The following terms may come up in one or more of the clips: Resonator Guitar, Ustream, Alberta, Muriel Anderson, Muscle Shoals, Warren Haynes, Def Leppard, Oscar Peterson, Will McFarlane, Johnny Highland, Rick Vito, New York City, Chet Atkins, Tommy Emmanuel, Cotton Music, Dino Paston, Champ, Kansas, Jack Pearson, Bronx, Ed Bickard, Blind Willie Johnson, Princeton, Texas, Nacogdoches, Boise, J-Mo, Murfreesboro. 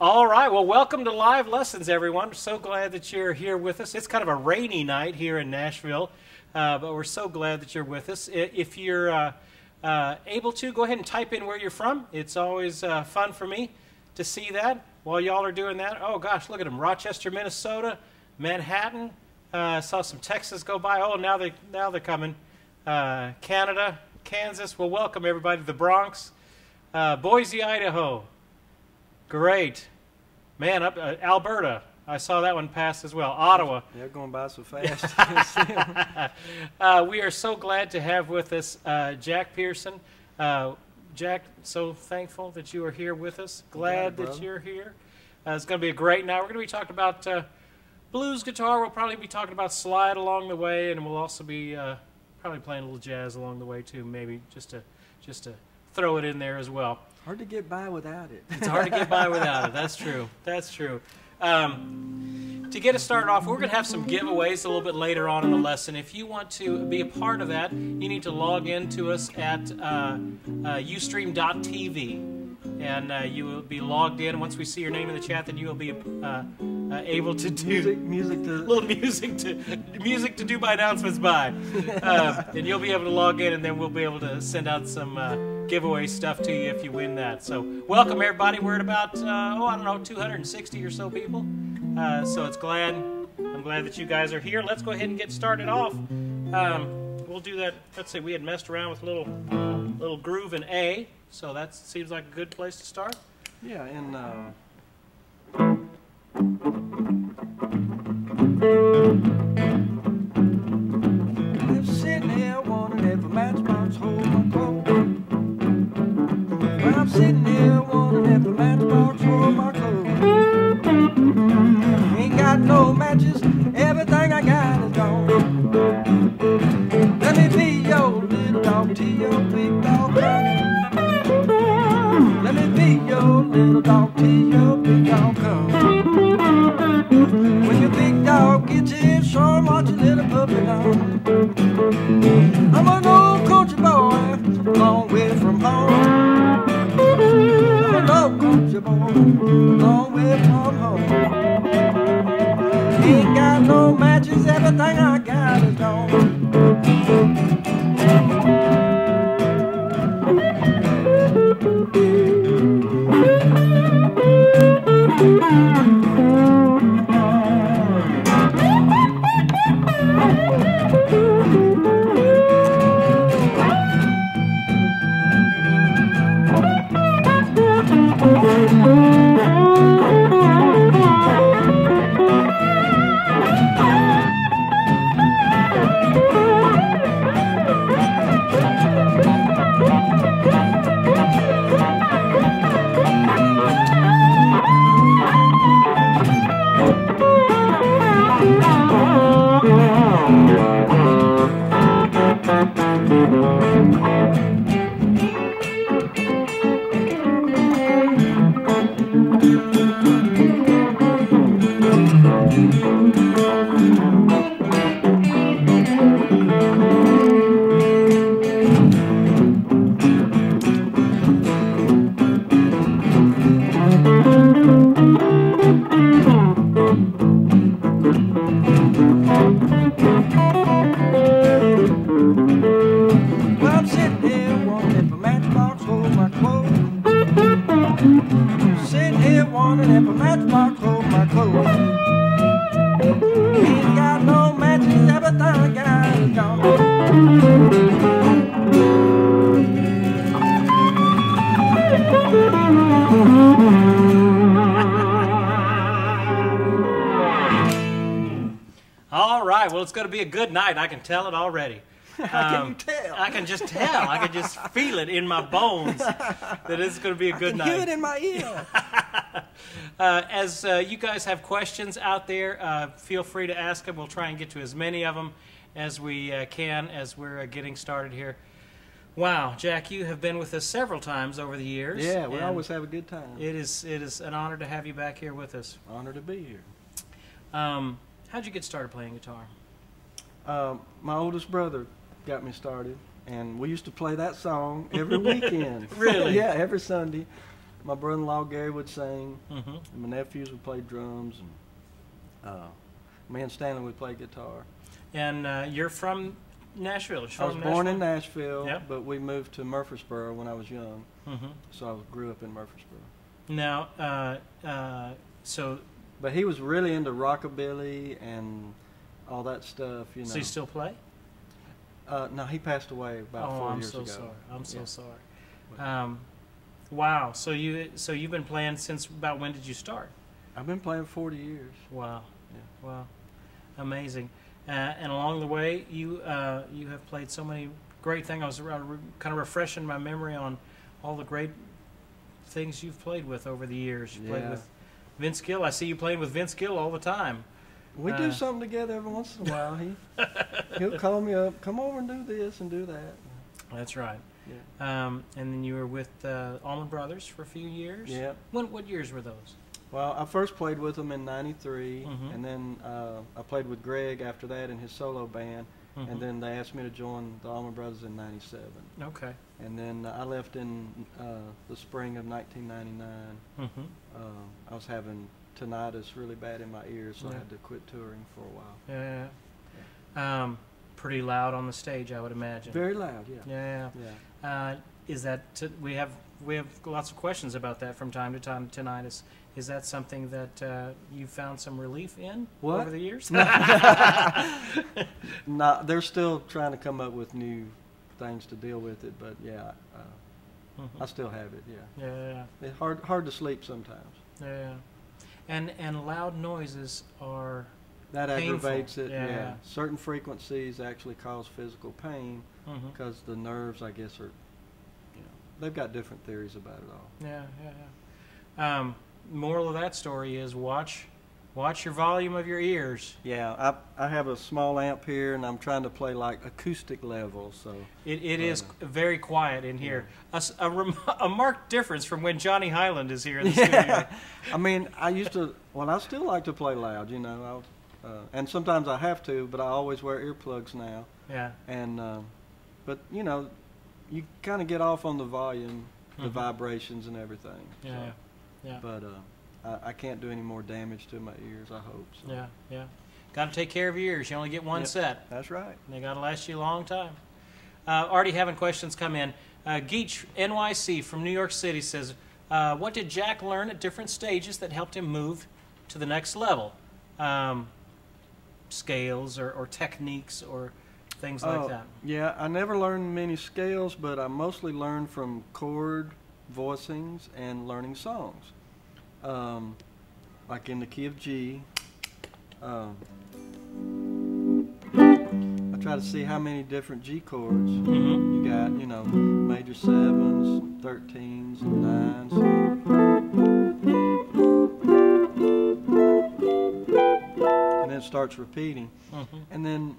All right, well, welcome to Live Lessons, everyone. We're so glad that you're here with us. It's kind of a rainy night here in Nashville, but we're so glad that you're with us. If you're able to, go ahead and type in where you're from. It's always fun for me to see that while y'all are doing that. Oh, gosh, look at them. Rochester, Minnesota, Manhattan. Saw some Texas go by. Oh, now they're coming. Canada, Kansas. Well, welcome, everybody, to the Bronx. Boise, Idaho. Great. Man, up Alberta, I saw that one pass as well. Ottawa. They're going by so fast. We are so glad to have with us Jack Pearson. Jack, so thankful that you are here with us. Glad that you're here. It's going to be a great night. We're going to be talking about blues guitar. We'll probably be talking about slide along the way, and we'll also be probably playing a little jazz along the way too, maybe just to throw it in there as well. Hard to get by without it. It's hard to get by without it. That's true. That's true. To get us started off, we're going to have some giveaways a little bit later on in the lesson. If you want to be a part of that, you need to log in to us at Ustream.tv, and you will be logged in. Once we see your name in the chat, then you will be able to do music to do by announcements by, and you'll be able to log in, and then we'll be able to send out some giveaway stuff to you if you win that. So welcome everybody. We're at about I don't know, 260 or so people. So I'm glad that you guys are here. Let's go ahead and get started off. We'll do that. Let's see, we had messed around with a little groove in A, so that seems like a good place to start. Yeah, and I'm sitting here wondering if a matchbox holds my coat. I'm sitting here wondering if a matchbox holds my coat. Ain't got no matches, everything I got is gone. Let me be your little dog to your big dog come. Let me be your little dog to your big dog come. When your big dog gets his arm, watch your little puppy now. I'm an old country boy, long way from home. I'm an old country boy, long way from home. Ain't got no matches, everything I got is gone. All right, well, it's going to be a good night. I can tell it already. How can you tell? I can just tell. I can just feel it in my bones that it's going to be a good night. I can hear it in my ear. As you guys have questions out there, feel free to ask them. We'll try and get to as many of them as we can as we're getting started here. Wow, Jack, you have been with us several times over the years. Yeah, we always have a good time. It is an honor to have you back here with us. Honor to be here. How'd you get started playing guitar? My oldest brother got me started, and we used to play that song every weekend. Really? Yeah, every Sunday. My brother-in-law Gary would sing, and my nephews would play drums, and me and Stanley would play guitar. And you're from Nashville? I was born in Nashville, yep. But we moved to Murfreesboro when I was young, so I grew up in Murfreesboro. Now, But he was really into rockabilly and all that stuff, you know. So you still play? No, he passed away about 4 years ago. I'm so sorry. Wow. So you've been playing since about when did you start? I've been playing 40 years. Wow. Yeah. Wow. Amazing. And along the way, you have played so many great things. I was kind of refreshing my memory on all the great things you've played with over the years. You played with Vince Gill. I see you playing with Vince Gill all the time. We do something together every once in a while. He'll call me up, come over and do this and do that. That's right. Yeah. And then you were with Allman Brothers for a few years. Yeah. What years were those? Well, I first played with them in '93, and then I played with Greg after that in his solo band, and then they asked me to join the Allman Brothers in '97. Okay. And then I left in the spring of 1999. I was having tinnitus really bad in my ears, so I had to quit touring for a while. Yeah. Pretty loud on the stage, I would imagine. Very loud, yeah. Yeah. Is that we have lots of questions about that from time to time, tinnitus. Is that something that you found some relief in over the years? No, they're still trying to come up with new things to deal with it, but yeah, I still have it. Yeah. Yeah. It's hard to sleep sometimes. Yeah. And loud noises are painful. Aggravates it. Yeah. Certain frequencies actually cause physical pain because the nerves, I guess, are. You know, they've got different theories about it all. Yeah. Moral of that story is watch your volume of your ears. Yeah, I have a small amp here, and I'm trying to play like acoustic level, so it is very quiet in here. Yeah. A marked difference from when Johnny Highland is here in the studio. I mean, I used to. Well, I still like to play loud, you know. And sometimes I have to, but I always wear earplugs now. Yeah. And but you know, you kind of get off on the volume, the vibrations, and everything. Yeah. So. Yeah. But I can't do any more damage to my ears, I hope. So. Yeah, yeah. Got to take care of your ears. You only get one set. That's right. And they got to last you a long time. Already having questions come in. Geach NYC from New York City says, what did Jack learn at different stages that helped him move to the next level? Scales or techniques or things like that. Yeah, I never learned many scales, but I mostly learned from chord voicings and learning songs, like in the key of G. I try to see how many different G chords you got. You know, major sevens, 13s, and nines. And then it starts repeating. And then,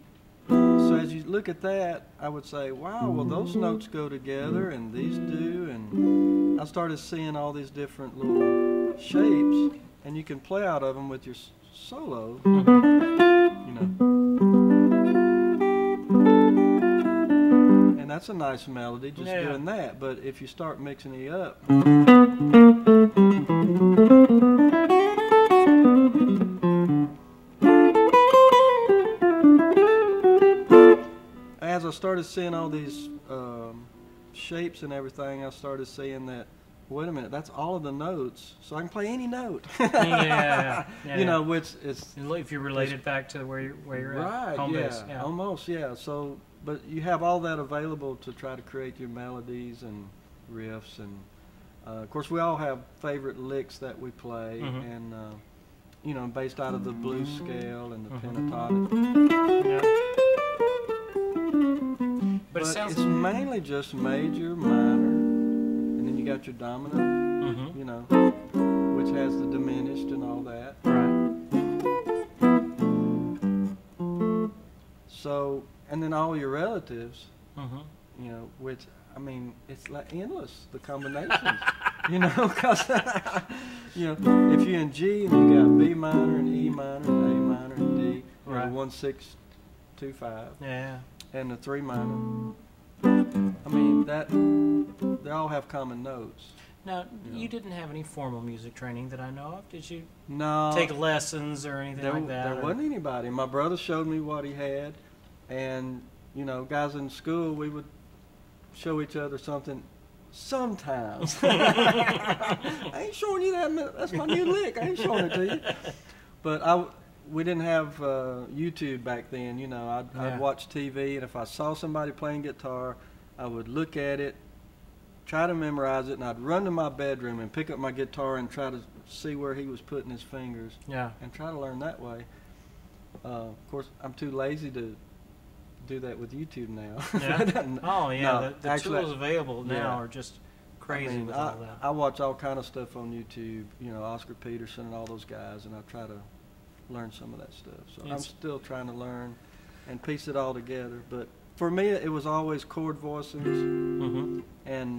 so as you look at that, I would say, wow, well, those notes go together, and these do, and I started seeing all these different little shapes, and you can play out of them with your solo, you know. And that's a nice melody, just doing that, but if you start mixing it up, started seeing all these shapes and everything, I started seeing that, wait a minute, that's all of the notes, so I can play any note. You know, which is... If you relate it back to where you're at, home base. Yeah, almost, So, but you have all that available to try to create your melodies and riffs, and of course we all have favorite licks that we play, and you know, based out of the blues scale and the pentatonic. it sounds. It's mainly just major, minor, and then you got your dominant, you know, which has the diminished and all that. Right. So, and then all your relatives, you know, which, I mean, it's like endless, the combinations, you know, because, you know, if you're in G and you got B minor and E minor and A minor and D, right, you know, 1, 6, 2, 5. Yeah. And the 3 minor. I mean, that they all have common notes. Now, you didn't have any formal music training that I know of, did you? No. Take lessons or anything like that? There wasn't anybody. My brother showed me what he had, and, you know, guys in school, we would show each other something sometimes. I ain't showing you that. That's my new lick. I ain't showing it to you. But we didn't have YouTube back then, you know. I'd watch TV, and if I saw somebody playing guitar, I would look at it, try to memorize it, and I'd run to my bedroom and pick up my guitar and try to see where he was putting his fingers, and try to learn that way. Of course, I'm too lazy to do that with YouTube now. The actually, tools available now are just crazy. I mean, with all that. I watch all kind of stuff on YouTube, you know, Oscar Peterson and all those guys, and I try to learn some of that stuff. So I'm still trying to learn and piece it all together. But for me, it was always chord voicings. And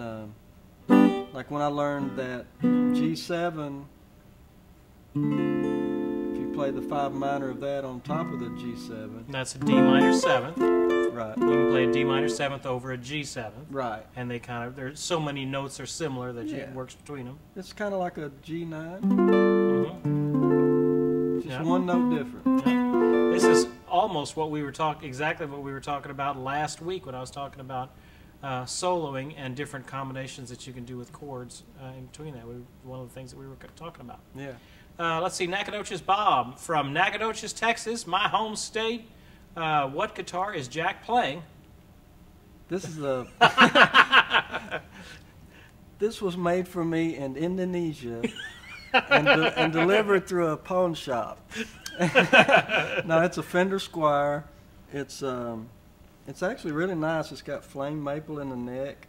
like when I learned that G7, if you play the 5 minor of that on top of the G7. That's a D minor 7th. Right. You can play a D minor 7th over a G7. Right. And they kind of, there's so many notes are similar that it works between them. It's kind of like a G9. Just one note different. This is almost what we were exactly what we were talking about last week when I was talking about soloing and different combinations that you can do with chords in between that. One of the things that we were talking about. Yeah. Let's see, Nacogdoches Bob from Nacogdoches, Texas, my home state. What guitar is Jack playing? This is the. This was made for me in Indonesia. And delivered through a pawn shop. No, it's a Fender Squire. It's actually really nice. It's got flame maple in the neck,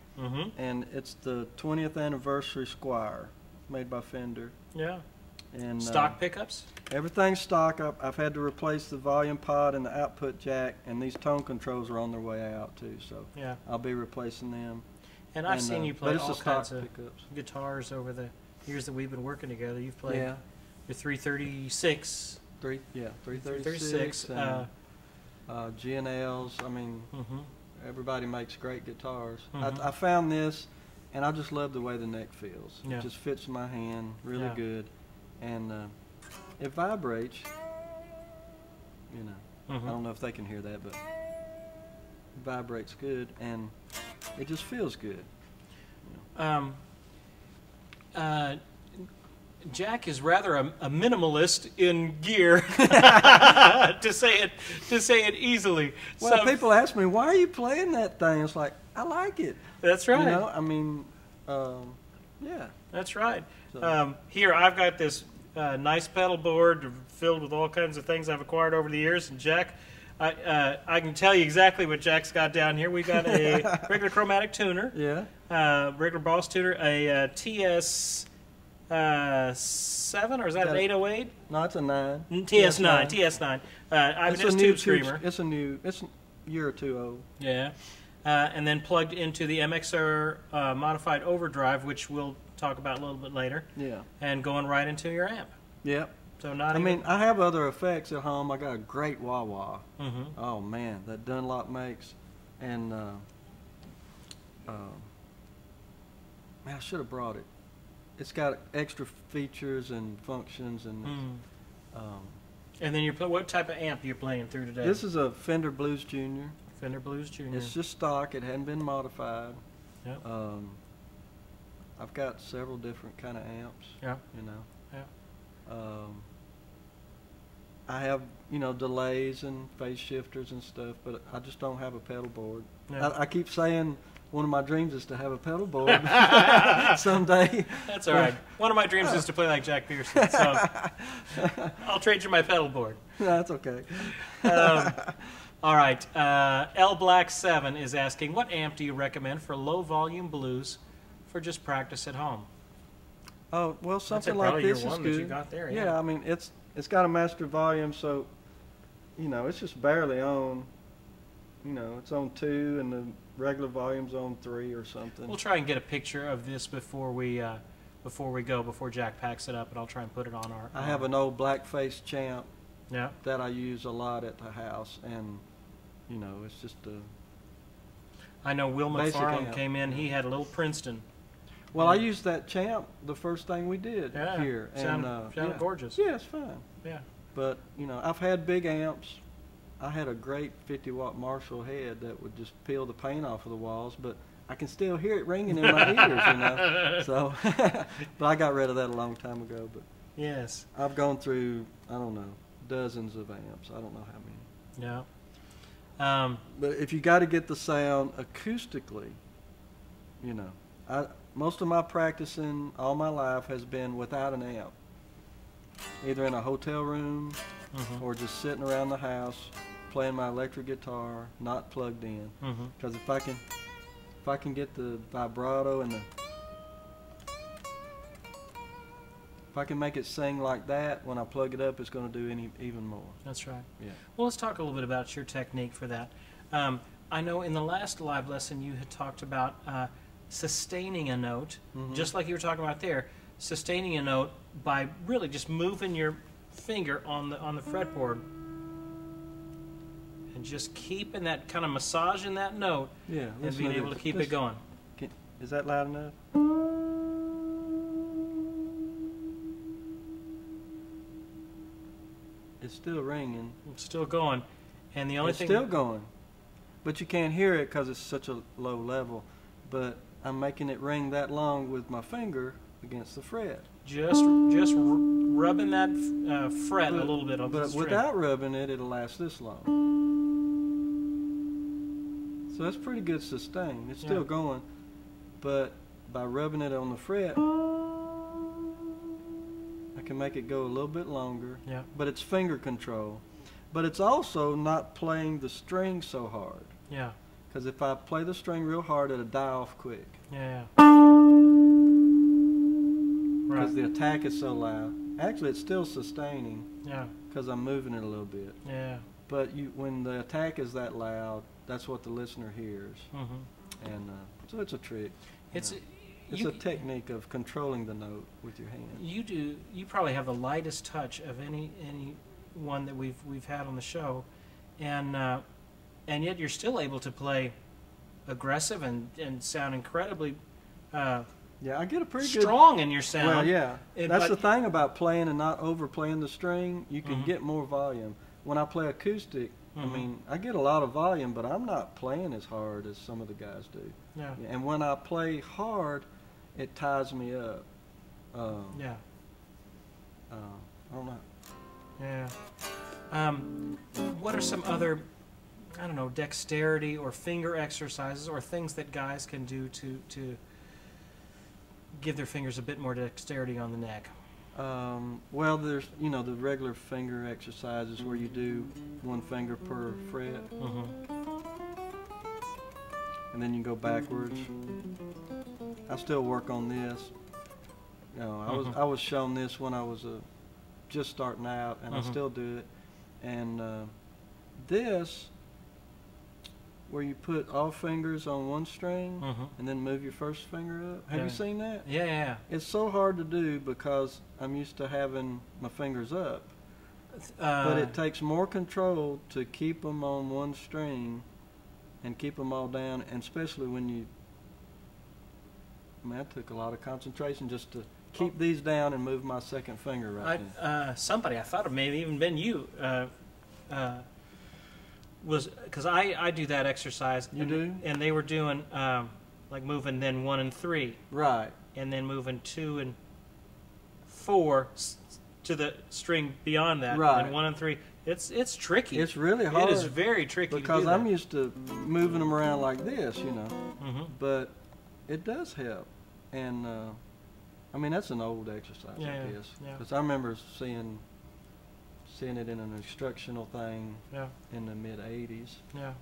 and it's the 20th anniversary Squire, made by Fender. Yeah. And stock pickups. Everything's stock. I've had to replace the volume pod and the output jack, and these tone controls are on their way out too. So I'll be replacing them. And I've seen you play all kinds of guitars over the years that we've been working together. You've played your 336. 336. G&Ls. I mean, everybody makes great guitars. I found this, and I just love the way the neck feels. It just fits my hand really good, and it vibrates. You know, I don't know if they can hear that, but it vibrates good, and it just feels good. You know. Jack is rather a minimalist in gear, to say it easily. Well, so, people ask me, why are you playing that thing? It's like, I like it. That's right. You know, I mean, yeah. That's right. So. Here, I've got this nice pedal board filled with all kinds of things I've acquired over the years, and Jack, I can tell you exactly what Jack's got down here. We've got a regular chromatic tuner, regular Boss tuner, a TS7, or is that an 808? No, it's a 9. TS9, TS9. Ibanez tube screamer. It's a year or two old. Yeah. And then plugged into the MXR modified overdrive, which we'll talk about a little bit later. Yeah. And going right into your amp. Yep. So I mean, I have other effects at home. I got a great wah-wah. Oh, man, that Dunlop makes. And, man, I should have brought it. It's got extra features and functions. And and then what type of amp are you playing through today? This is a Fender Blues Jr. Fender Blues Jr. It's just stock. It hadn't been modified. Yep. I've got several different kind of amps. Yeah. You know. Yeah. I have, you know, delays and phase shifters and stuff, but I just don't have a pedal board. Yeah. I keep saying one of my dreams is to have a pedal board someday. That's all right. One of my dreams is to play like Jack Pearson, so I'll trade you my pedal board. No, that's okay. All right, LBlack7 is asking, what amp do you recommend for low volume blues for just practice at home? Oh, well, something like this is good. You got there, yeah. Yeah, I mean, it's got a master volume, so, you know, it's just barely on, you know, it's on 2 and the regular volume's on 3 or something. We'll try and get a picture of this before Jack packs it up, and I'll try and put it on our... I have an old Blackface Champ, yeah, that I use a lot at the house, and, you know, it's just a... I know Will McFarlane came in, he had a little Princeton. Well, yeah. I used that Champ the first thing we did, yeah, here. Sound, and, sound, yeah, gorgeous. Yeah, it's fine. Yeah. But, you know, I've had big amps. I had a great 50-watt Marshall head that would just peel the paint off of the walls, but I can still hear it ringing in my ears, you know. So, but I got rid of that a long time ago. But yes, I've gone through, I don't know, dozens of amps. I don't know how many. Yeah. But if you got to get the sound acoustically, you know, most of my practicing all my life has been without an amp, either in a hotel room, mm-hmm, or just sitting around the house playing my electric guitar, not plugged in. Because mm-hmm, if I can get the vibrato and the, if I can make it sing like that, when I plug it up, it's going to do even more. That's right. Yeah. Well, let's talk a little bit about your technique for that. I know in the last live lesson you had talked about sustaining a note, mm-hmm, just like you were talking about there, sustaining a note by really just moving your finger on the fretboard and just keeping that, kind of massaging that note, yeah, and being able to keep it going. Is that loud enough? It's still ringing. It's still going, and the only thing, it's still going, but you can't hear it because it's such a low level. But I'm making it ring that long with my finger against the fret. Just rubbing that fret a little bit on the string. But without rubbing it, it'll last this long. So that's pretty good sustain. It's, yeah, still going, but by rubbing it on the fret, I can make it go a little bit longer. Yeah. But it's finger control. But it's also not playing the string so hard. Yeah. Because if I play the string real hard, it'll die off quick. Yeah. Because, right, the attack is so loud. Actually, it's still sustaining. Yeah. Because I'm moving it a little bit. Yeah. But when the attack is that loud, that's what the listener hears. Mm-hmm. And so it's a trick. It's a technique of controlling the note with your hand. You probably have the lightest touch of any one that we've had on the show, and yet you're still able to play aggressive and sound incredibly. Yeah, I get a pretty good... Strong in your sound. Well, yeah. That's the thing about playing and not overplaying the string. You can, mm-hmm, get more volume. When I play acoustic, mm-hmm, I mean, I get a lot of volume, but I'm not playing as hard as some of the guys do. Yeah. And when I play hard, it ties me up. Yeah. I don't know. Yeah. What are some other, I don't know, dexterity or finger exercises or things that guys can do to give their fingers a bit more dexterity on the neck? Well, there's, you know, the regular finger exercises where you do one finger per fret, mm-hmm, and then you go backwards. I still work on this. You know, I, mm-hmm, I was shown this when I was just starting out, and, mm-hmm, I still do it. And this, where you put all fingers on one string, mm-hmm, and then move your first finger up. Have, yeah, you seen that? Yeah, yeah. It's so hard to do because I'm used to having my fingers up. But it takes more control to keep them on one string and keep them all down, and especially when you... I mean, that took a lot of concentration just to keep these down and move my second finger right now. Somebody, I thought it may have even been you, was, because I do that exercise. You do? And they were doing like moving then 1 and 3. Right. And then moving 2 and 4 to the string beyond that. Right. And 1 and 3. It's tricky. It's really hard. It is very tricky. Because I'm used to moving them around like this, you know. Mm-hmm. But it does help. And I mean, that's an old exercise, yeah, I guess. Because, yeah, I remember seeing seeing it in an instructional thing yeah. in the mid-'80s. Yeah.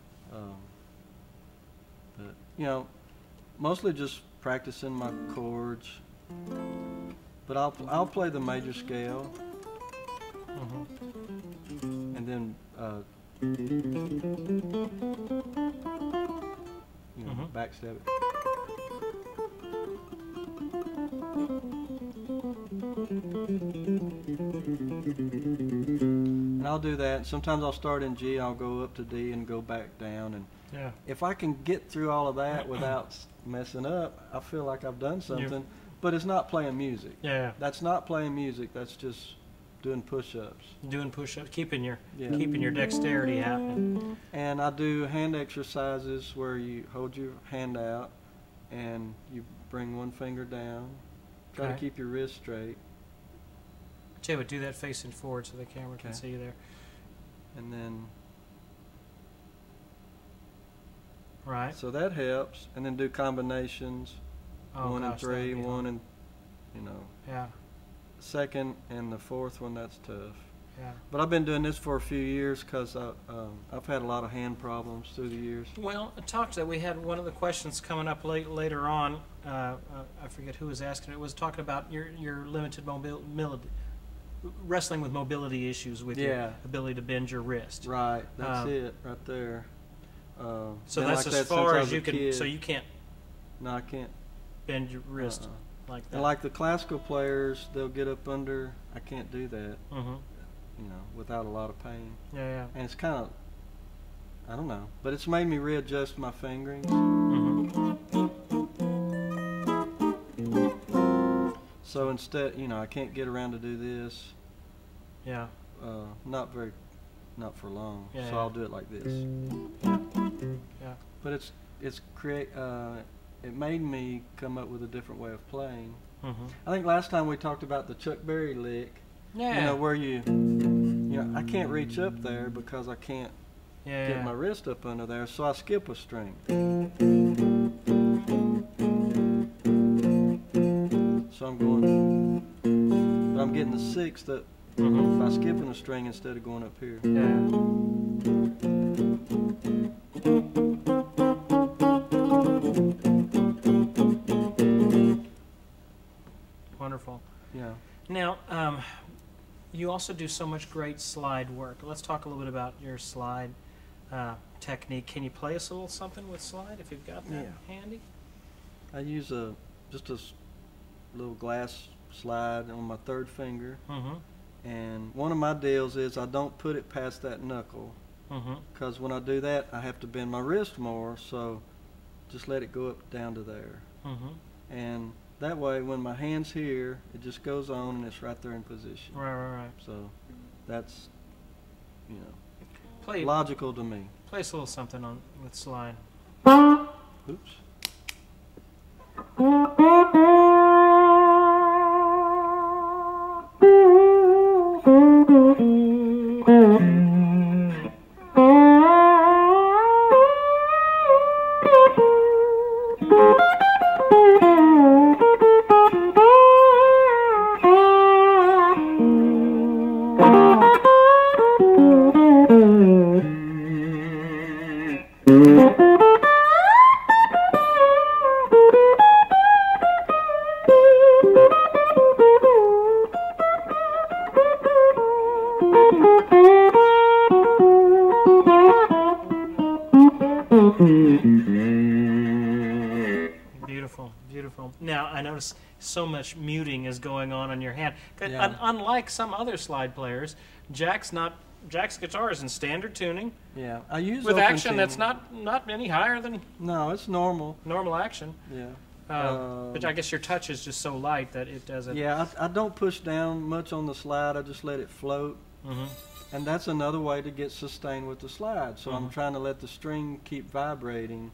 But, you know, mostly just practicing my chords. But I'll play the major scale. Mm-hmm. And then, you know, mm-hmm. backstab it. And I'll do that. Sometimes I'll start in G, I'll go up to D and go back down. And yeah. if I can get through all of that without messing up, I feel like I've done something. You've but it's not playing music. Yeah. That's not playing music. That's just doing push-ups. Doing push-ups, keeping your dexterity happening. And I do hand exercises where you hold your hand out and you bring one finger down. Try to keep your wrist straight. Jay would do that facing forward so the camera can see you there. And then... Right. So that helps. And then do combinations. Oh, one and three, one and, you know. Yeah. Second and the fourth one, that's tough. Yeah. But I've been doing this for a few years because I've had a lot of hand problems through the years. Well, talk to that. We had one of the questions coming up later on. I forget who was asking. It was talking about your limited mobility, wrestling with mobility issues with your ability to bend your wrist. Right. That's it right there. So that's as far as you can. So you can't. No, I can't bend your wrist like that. And like the classical players, they'll get up under. I can't do that. Mm-hmm. You know, without a lot of pain. Yeah, yeah. And it's kind of, I don't know, but it's made me readjust my fingerings. Mm-hmm. So instead, you know, I can't get around to do this. Yeah. Not for long. Yeah, so I'll do it like this. Yeah. But it made me come up with a different way of playing. Mm-hmm. I think last time we talked about the Chuck Berry lick. Yeah. You know, where you know, I can't reach up there because I can't get my wrist up under there, so I skip a string. So I'm going, but I'm getting the sixth up by skipping a string instead of going up here. Yeah. Wonderful. Yeah. Now, you also do so much great slide work. Let's talk a little bit about your slide technique. Can you play us a little something with slide if you've got that handy? I use just a little glass slide on my third finger. Mm-hmm. And one of my deals is I don't put it past that knuckle because when I do that, I have to bend my wrist more, so just let it go up down to there. Mm-hmm. And that way, when my hand's here, it just goes on and it's right there in position. Right, right, right. So that's, you know, logical to me. Play us a little something on with slide. Oops. So much muting is going on your hand. Unlike some other slide players, Jack's guitar is in standard tuning. Yeah, I use with action tuning. That's not any higher than. No, it's normal action. Yeah, but I guess your touch is just so light that it doesn't. Yeah, I don't push down much on the slide. I just let it float, and that's another way to get sustained with the slide. So I'm trying to let the string keep vibrating.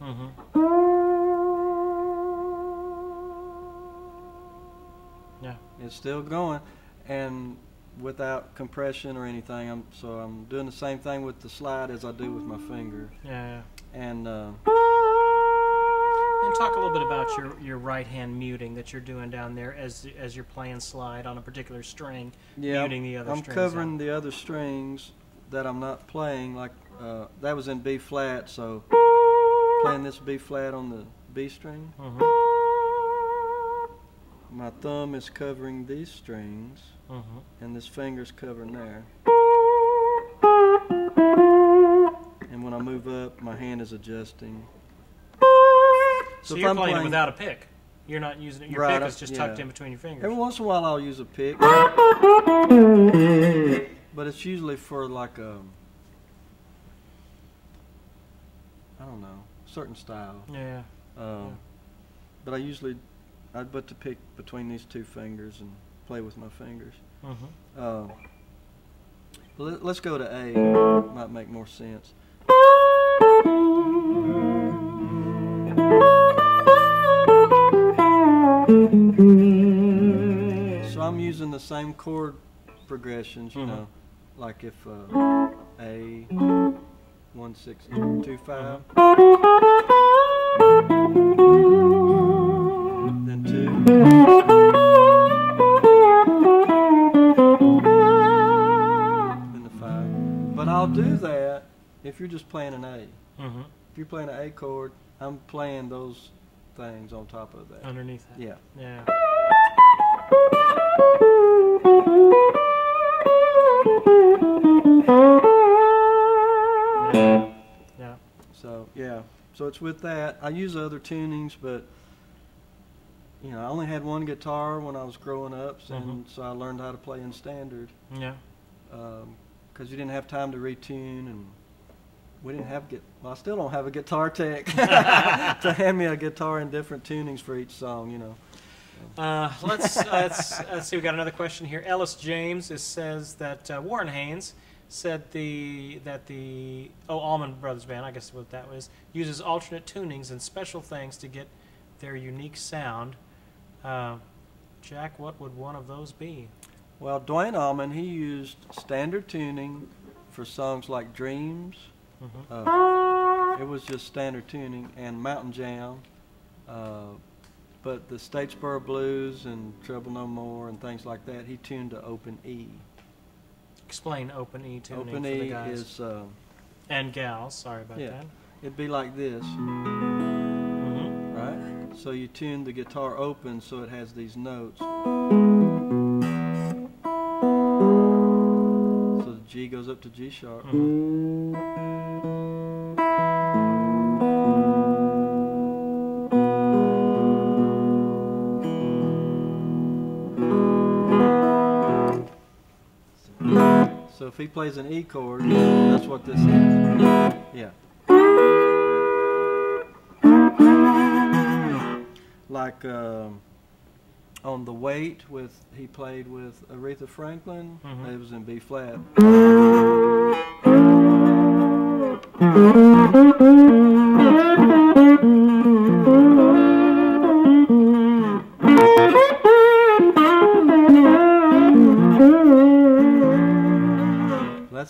Yeah, it's still going, and without compression or anything. So I'm doing the same thing with the slide as I do with my finger. Yeah. And And talk a little bit about your right hand muting that you're doing down there as you're playing slide on a particular string, muting the other strings. I'm covering the other strings that I'm not playing. Like that was in B flat, so playing this B flat on the B string. My thumb is covering these strings, and this finger's covering there. And when I move up, my hand is adjusting. So you're playing without a pick. You're not using it. Your pick is just tucked in between your fingers. Every once in a while, I'll use a pick, but it's usually for like a, I don't know, certain style. Yeah. But I usually, I'd put the pick between these two fingers and play with my fingers. Let's go to A. Might make more sense. So I'm using the same chord progressions, you know, like if A, 1, 6, 2, 5, then 2, then the 5. But I'll do that if you're just playing an A. If you're playing an A chord, I'm playing those things on top of that. Underneath that. Yeah. Yeah. Yeah. So yeah. So it's with that. I use other tunings, but you know, I only had one guitar when I was growing up, and so I learned how to play in standard. Yeah. Because you didn't have time to retune, and we didn't have well, I still don't have a guitar tech to hand me a guitar in different tunings for each song, you know. Let's see. We got another question here. Ellis James says that Warren Haynes said the Allman Brothers Band, I guess what that was, uses alternate tunings and special things to get their unique sound. Jack, what would one of those be? Well, Dwayne Allman, he used standard tuning for songs like Dreams. It was just standard tuning, and Mountain Jam, but the Statesboro Blues and Trouble No More and things like that, he tuned to open E. Explain open E tuning for the guys. Open E is... and gals, sorry about that. It'd be like this, right? So you tune the guitar open so it has these notes. So the G goes up to G sharp. So if he plays an E chord, that's what this is. Like on The Wait, he played with Aretha Franklin. It was in B flat.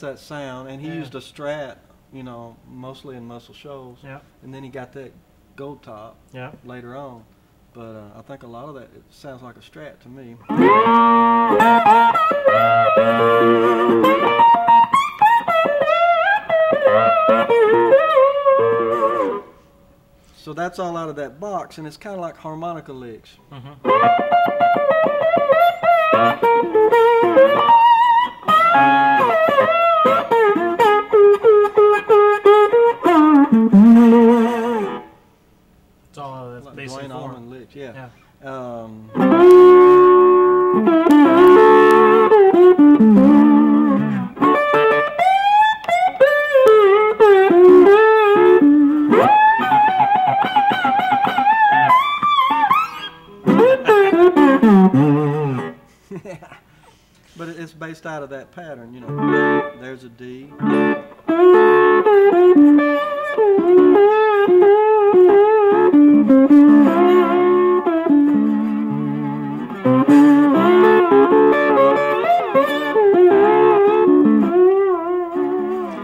That sound, and he used a Strat, you know, mostly in Muscle Shoals, and then he got that gold top later on, but I think a lot of that, it sounds like a Strat to me. So that's all out of that box, and it's kind of like harmonica licks. It's all that's basically Allman licks, But it's based out of that pattern, you know. There's a D.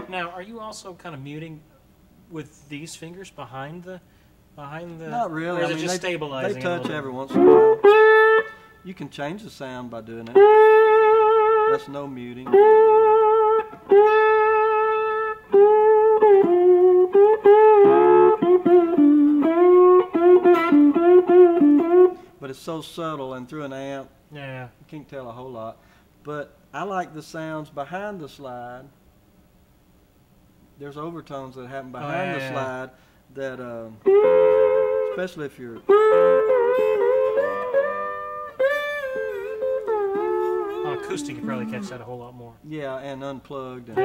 Now, are you also kind of muting with these fingers behind the behind the... Not really. Or is it just stabilizing? They touch every once in a while. You can change the sound by doing it. That's no muting. But it's so subtle, and through an amp, yeah, you can't tell a whole lot. But I like the sounds behind the slide. There's overtones that happen behind the slide that, especially if you're... On acoustic, you probably catch that a whole lot more. Yeah, and unplugged. And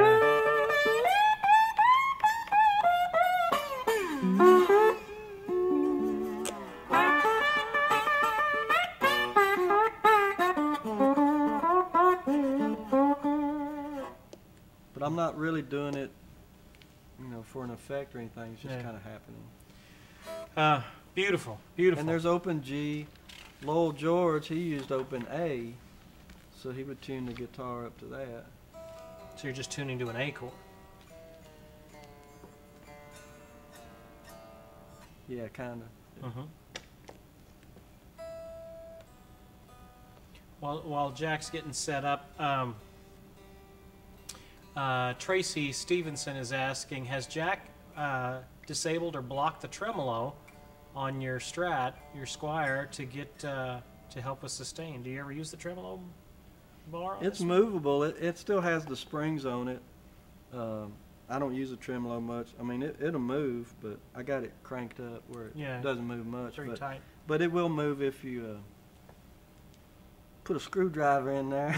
but I'm not really doing it, you know, for an effect or anything. It's just kind of happening. Beautiful, beautiful. And there's open G. Lowell George, he used open A, so he would tune the guitar up to that. So you're just tuning to an A chord. Yeah, kind of. Mm-hmm. While Jack's getting set up, Tracy Stevenson is asking, has Jack disabled or blocked the tremolo on your Strat, your Squire, to get to help us sustain? Do you ever use the tremolo bar? It's movable. It still has the springs on it. I don't use the tremolo much. I mean, it'll move, but I got it cranked up where it doesn't move much. Pretty tight. But it will move if you put a screwdriver in there.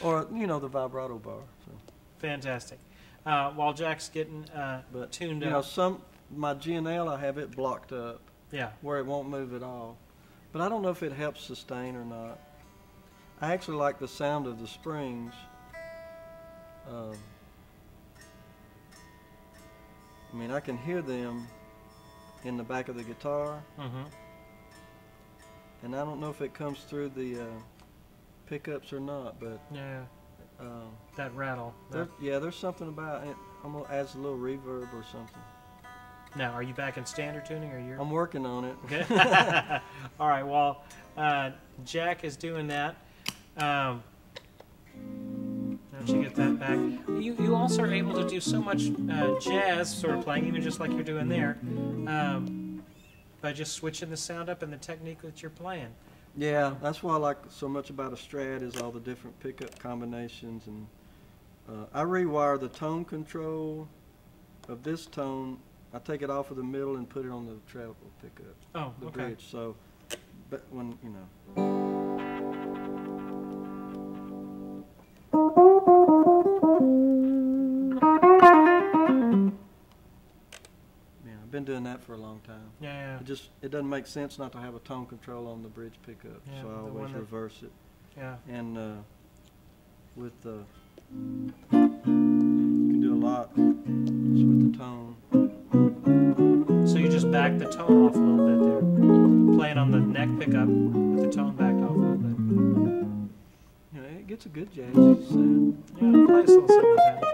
Or, you know, the vibrato bar. So. Fantastic. While Jack's getting tuned up. You know, my G&L, I have it blocked up. Yeah. Where it won't move at all. But I don't know if it helps sustain or not. I actually like the sound of the springs. I mean, I can hear them in the back of the guitar. Mm-hmm. And I don't know if it comes through the... pickups or not, but yeah, that rattle. There's something about it. I'm gonna add a little reverb or something. Now, are you back in standard tuning, or you're? I'm working on it. Okay. All right. Well, Jack is doing that. Don't you get that back? You also are able to do so much jazz sort of playing, even just like you're doing there, by just switching the sound up and the technique that you're playing. Yeah, that's why I like so much about a Strat is all the different pickup combinations, and I rewire the tone control of this tone. I take it off of the middle and put it on the treble pickup, bridge. So, but when you know, I've been doing that for a long time. Yeah. It doesn't make sense not to have a tone control on the bridge pickup, so I always reverse it. Yeah. And with the you can do a lot just with the tone. So you just back the tone off a little bit there, playing on the neck pickup with the tone backed off a little bit. You know, it gets a good jazz sound. Yeah, play a little something like that.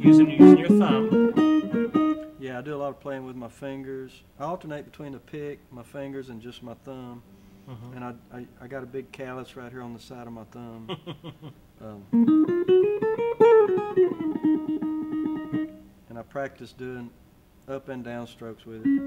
Using your thumb. Yeah, I do a lot of playing with my fingers. I alternate between the pick, my fingers, and just my thumb. Mm-hmm. And I got a big callus right here on the side of my thumb. And I practice doing up and down strokes with it.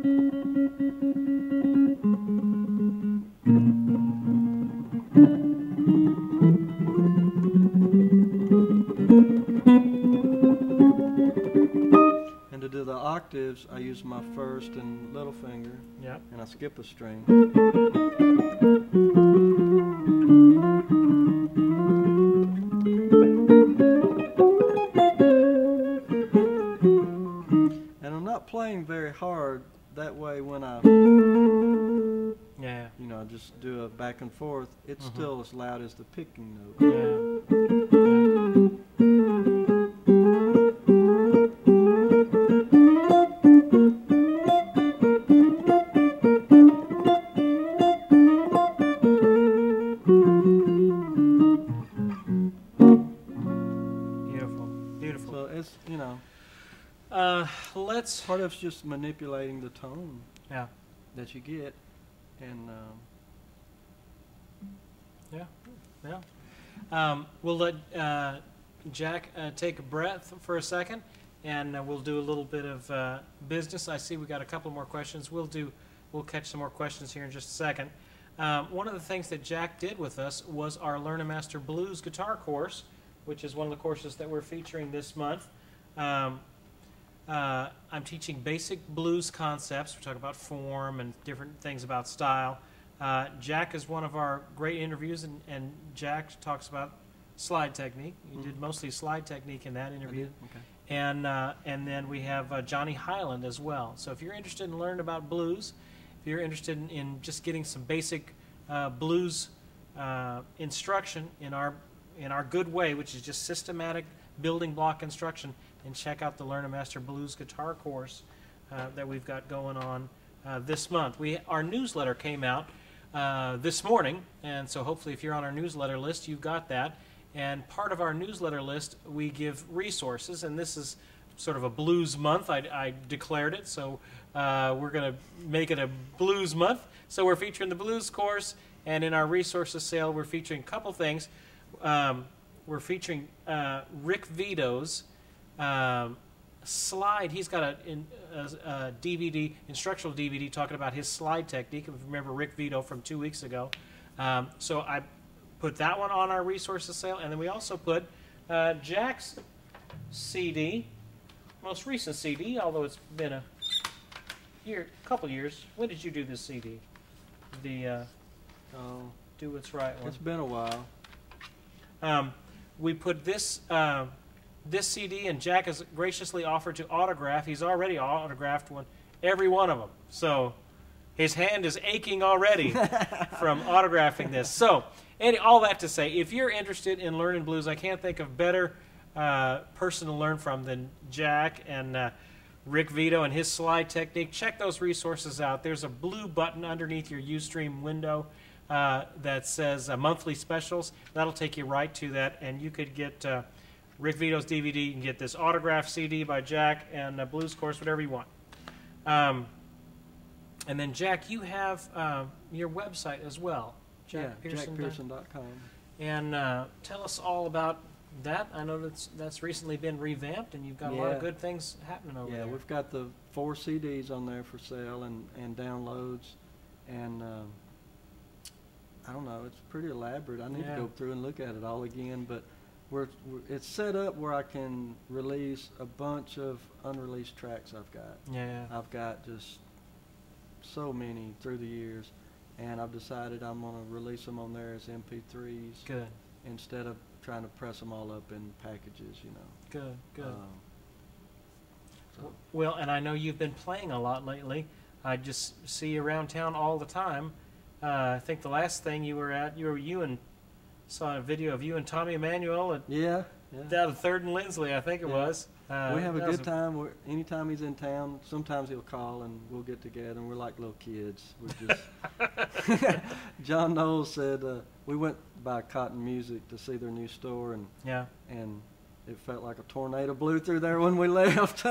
The octaves, I use my first and little finger, and I skip a string. And I'm not playing very hard that way when I, I just do a back and forth. It's still as loud as the picking note. Yeah. beautiful. So it's, you know, let's part of it's just manipulating the tone. Yeah. That you get, and yeah, yeah. We'll let Jack take a breath for a second, and we'll do a little bit of business. I see we got a couple more questions. We'll catch some more questions here in just a second. One of the things that Jack did with us was our Learn and Master Blues guitar course, which is one of the courses that we're featuring this month. I'm teaching basic blues concepts. We talk about form and different things about style. Jack is one of our great interviews, and Jack talks about slide technique. You did mostly slide technique in that interview. Okay. And then we have Johnny Highland as well. So if you're interested in learning about blues, if you're interested in just getting some basic blues instruction in our good way, which is just systematic building block instruction, and check out the Learn and Master Blues guitar course that we've got going on this month. Our newsletter came out this morning, and so hopefully if you're on our newsletter list, you've got that. And part of our newsletter list, we give resources, and this is sort of a blues month. I declared it, so we're going to make it a blues month. So we're featuring the blues course, and in our resources sale, we're featuring a couple things. We're featuring Rick Vito's slide. He's got a DVD, instructional DVD, talking about his slide technique. If you remember Rick Vito from 2 weeks ago. So I put that one on our resources sale, and then we also put Jack's CD, most recent CD, although it's been a year, couple years. When did you do this CD? The Do What's Right one. It's been a while. We put this CD, and Jack has graciously offered to autograph. He's already autographed one, every one of them. So his hand is aching already from autographing this. So, and all that to say, if you're interested in learning blues, I can't think of better person to learn from than Jack and Rick Vito and his slide technique. Check those resources out. There's a blue button underneath your Ustream window that says monthly specials. That'll take you right to that, and you could get Rick Vito's DVD. You can get this autographed CD by Jack and a blues course, whatever you want. And then, Jack, you have your website as well. Jack Pearson. JackPearson.com. And tell us all about that. I know that's recently been revamped, and you've got a lot of good things happening over there. Yeah, we've got the 4 CDs on there for sale and downloads. And I don't know, it's pretty elaborate. I need to go through and look at it all again. But it's set up where I can release a bunch of unreleased tracks I've got. Yeah. I've got just so many through the years, and I've decided I'm going to release them on there as MP3s. Good. Instead of trying to press them all up in packages, you know. Good, good. So. Well, and I know you've been playing a lot lately. I just see you around town all the time. I think the last thing you were at, saw a video of you and Tommy Emmanuel at down at 3rd and Lindsley, I think it was. We have a good time. Anytime he's in town, sometimes he'll call and we'll get together, and we're like little kids. We're just John Knowles said we went by Cotton Music to see their new store, and it felt like a tornado blew through there when we left.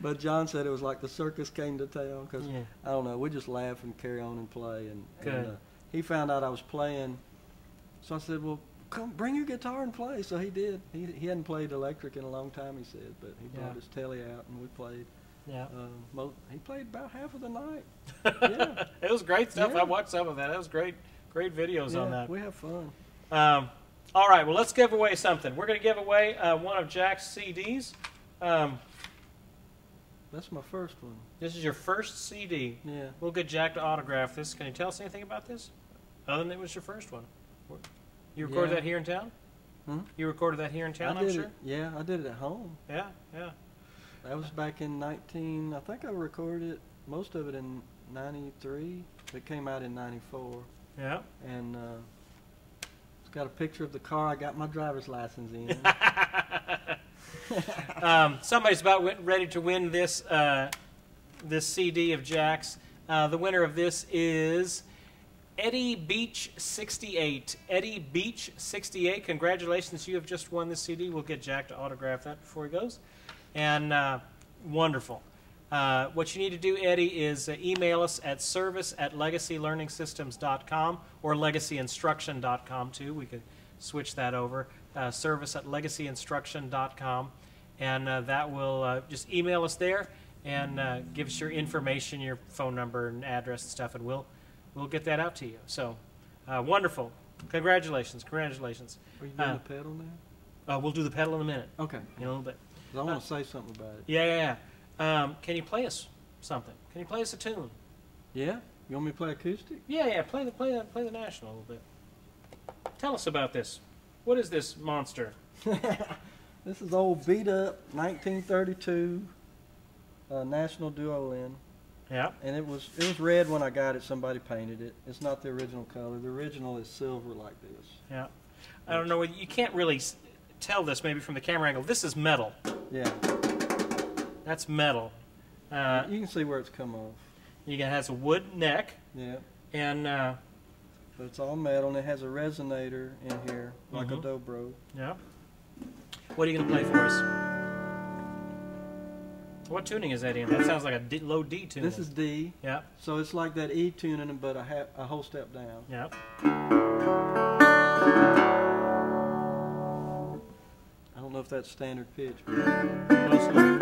But John said it was like the circus came to town, because I don't know, we just laugh and carry on and play. And he found out I was playing, so I said, well, come bring your guitar and play. So he did. He hadn't played electric in a long time, he said, but he brought his telly out and we played. Yeah. He played about half of the night. Yeah. It was great stuff. Yeah. I watched some of that. It was great videos on that. We have fun. All right, well, let's give away something. We're going to give away one of Jack's CDs. That's my first one. This is your first CD. Yeah. We'll get Jack to autograph this. Can you tell us anything about this? Other than it was your first one. You recorded that here in town? Hmm? You recorded that here in town, I'm sure? Yeah, I did it at home. Yeah, yeah. That was back in I think I recorded it, most of it in 93. It came out in 94. Yeah. And it's got a picture of the car I got my driver's license in. Somebody's about ready to win this, this CD of Jack's. The winner of this is Eddie Beach 68. Eddie Beach 68, congratulations, you have just won this CD. We'll get Jack to autograph that before he goes. And wonderful. What you need to do, Eddie, is email us at service@legacylearningsystems.com or legacyinstruction.com too. We could switch that over. Service@legacyinstruction.com. And that will just email us there and give us your information, your phone number and address and stuff, and we'll get that out to you. So, wonderful. Congratulations. Congratulations. Are you doing the pedal now? We'll do the pedal in a minute. Okay. In a little bit. I want to say something about it. Yeah. Can you play us something? Can you play us a tune? Yeah? You want me to play acoustic? Yeah. Play the National a little bit. Tell us about this. What is this monster? This is old beat-up 1932 National Duolin. Yeah. And it was red when I got it. Somebody painted it. It's not the original color. The original is silver like this. Yeah. I don't know. You can't really tell this maybe from the camera angle. This is metal. Yeah. That's metal. You can see where it's come off. It has a wood neck. Yeah. And... but it's all metal, and it has a resonator in here, like a dobro. Yeah. What are you going to play for us? What tuning is that in? That sounds like a low D tune. This is D. Yeah. So it's like that E tuning, but a whole step down. Yeah. I don't know if that's standard pitch. Mostly.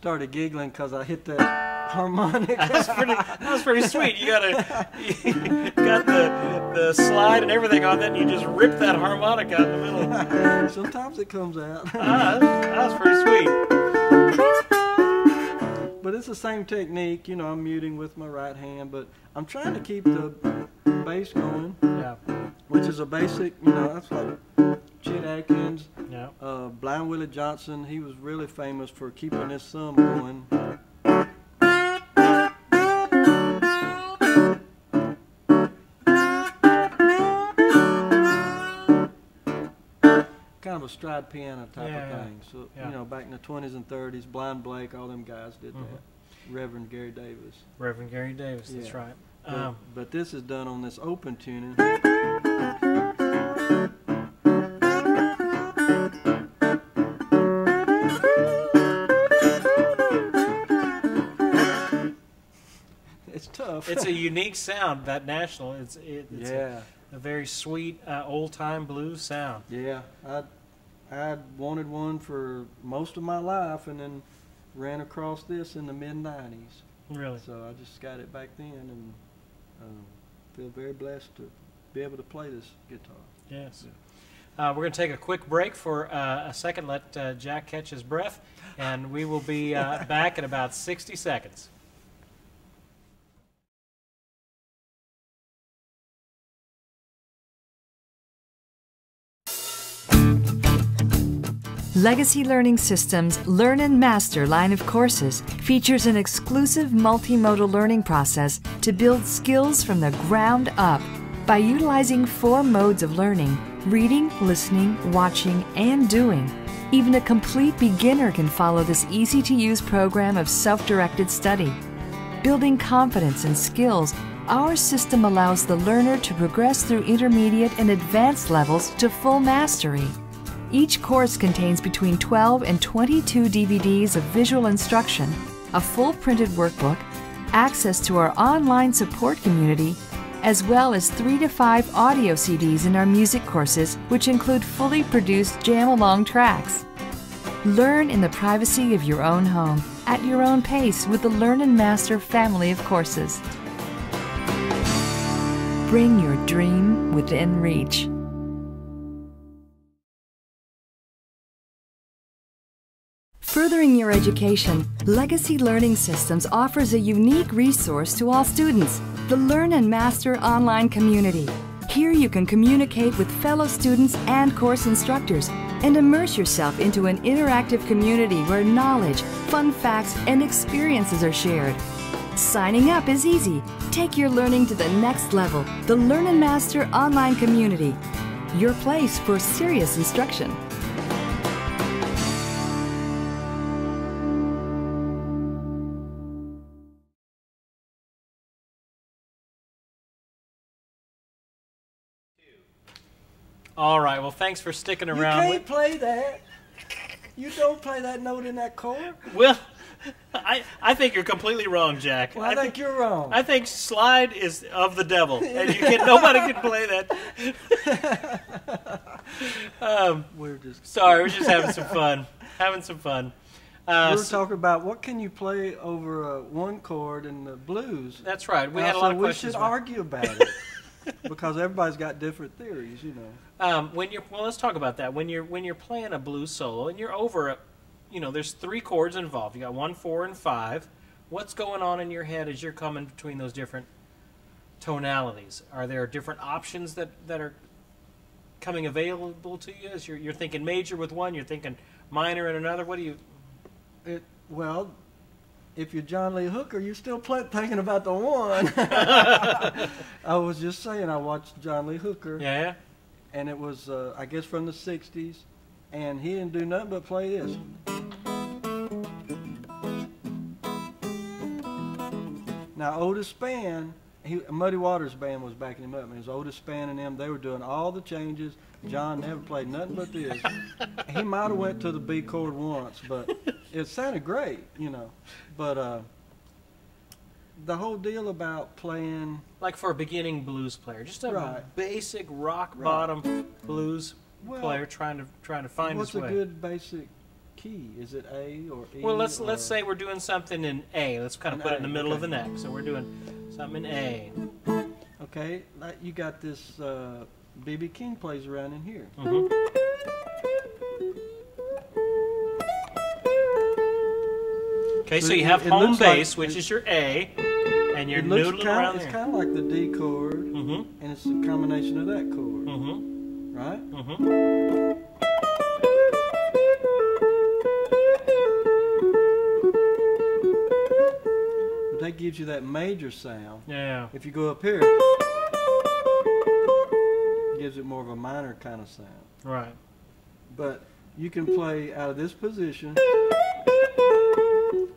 Started giggling because I hit that harmonic. That was pretty sweet. You got the slide and everything on that, and you just ripped that harmonic out in the middle. Sometimes it comes out. That was pretty sweet. But it's the same technique. You know, I'm muting with my right hand, but I'm trying to keep the bass going. Yeah. Which is a basic, you know, that's like Chet Atkins, yeah. Blind Willie Johnson. He was really famous for keeping his thumb going. Kind of a stride piano type of thing. So you know, back in the 20s and 30s, Blind Blake, all them guys did that. Reverend Gary Davis. Reverend Gary Davis, that's right. But this is done on this open tuning. It's a unique sound, that National. It's a very sweet old-time blues sound. Yeah, I wanted one for most of my life, and then ran across this in the mid-90s. Really? So I just got it back then, and feel very blessed to be able to play this guitar. Yes. Yeah. We're going to take a quick break for a second, let Jack catch his breath, and we will be back in about 60 seconds. Legacy Learning Systems' Learn and Master line of courses features an exclusive multimodal learning process to build skills from the ground up by utilizing 4 modes of learning: reading, listening, watching, and doing. Even a complete beginner can follow this easy-to-use program of self-directed study. Building confidence and skills, our system allows the learner to progress through intermediate and advanced levels to full mastery. Each course contains between 12 and 22 DVDs of visual instruction, a full printed workbook, access to our online support community, as well as 3 to 5 audio CDs in our music courses, which include fully produced jam-along tracks. Learn in the privacy of your own home, at your own pace, with the Learn and Master family of courses. Bring your dream within reach. Furthering your education, Legacy Learning Systems offers a unique resource to all students, the Learn and Master online community. Here you can communicate with fellow students and course instructors and immerse yourself into an interactive community where knowledge, fun facts, and experiences are shared. Signing up is easy. Take your learning to the next level, the Learn and Master online community, your place for serious instruction. All right, well, thanks for sticking around. You can't play that. You don't play that note in that chord. Well, I think you're completely wrong, Jack. Well, I think you're wrong. I think slide is of the devil, and you can, nobody can play that. Sorry, we're just having some fun. We were talking about what can you play over one chord in the blues. That's right. We had a lot of questions. We should argue about it. Because everybody's got different theories, you know. Well, let's talk about that. When you're playing a blues solo and you're over, there's 3 chords involved. You got 1, 4, and 5. What's going on in your head as you're coming between those different tonalities? Are there different options that are coming available to you? As you're thinking major with one, you're thinking minor in another. What do you? Well, if you're John Lee Hooker, you're still thinking about the one. I was just saying, I watched John Lee Hooker. Yeah. And it was, I guess, from the 60s. And he didn't do nothing but play this. Now, Otis Spann, Muddy Waters Band was backing him up. And it was Otis Spann and them. They were doing all the changes. John never played nothing but this. He might have went to the B chord once, but it sounded great, you know. But the whole deal about playing... Like for a beginning blues player, just a basic rock-bottom blues player trying to find his way. What's a good basic key? Is it A or E? Well, let's say we're doing something in A. Let's kind of put it in the middle of an A. So we're doing something in A. Okay, like you got this... B.B. King plays around in here. Okay, so you have home bass, which is your A, and you're noodling around there. It's kind of like the D chord, and it's a combination of that chord, right? But that gives you that major sound. Yeah. If you go up here, gives it more of a minor kind of sound. Right. But you can play out of this position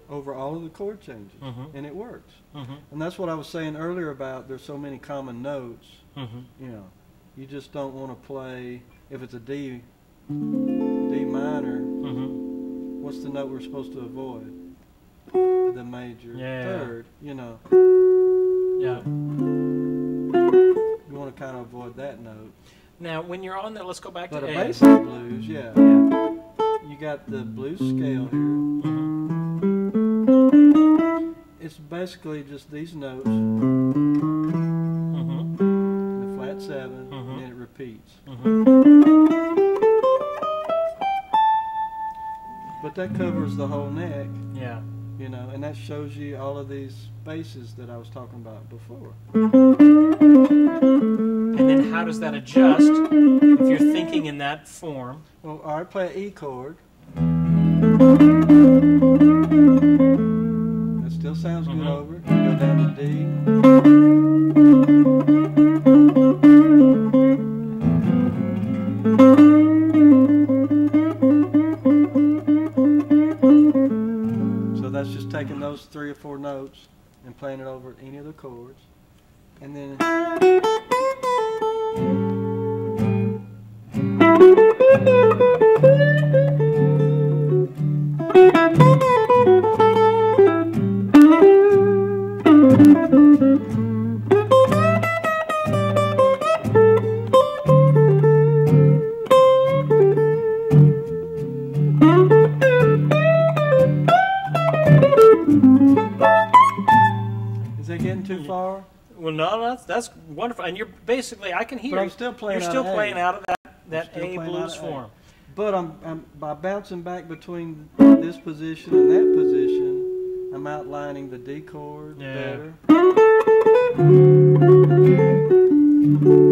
over all of the chord changes, and it works. And that's what I was saying earlier about there's so many common notes, you know. You just don't want to play, if it's a D, D minor, what's the note we're supposed to avoid? The major third, you know. You want to kind of avoid that note. Now, when you're on there, let's go back to A. But a basic blues, you got the blues scale here. It's basically just these notes, the flat 7, and then it repeats. But that covers the whole neck. Yeah. You know, and that shows you all of these spaces that I was talking about before. And then how does that adjust if you're thinking in that form? Well, I play an E chord. It still sounds good over. Go down to D. So that's just taking those 3 or 4 notes and playing it over any of the chords. And then is that getting too far? Well, no, that's wonderful, and you're basically, I can hear. But I'm still playing. You're still playing out of that A blues form. But I'm by bouncing back between this position and that position, I'm outlining the D chord better. Because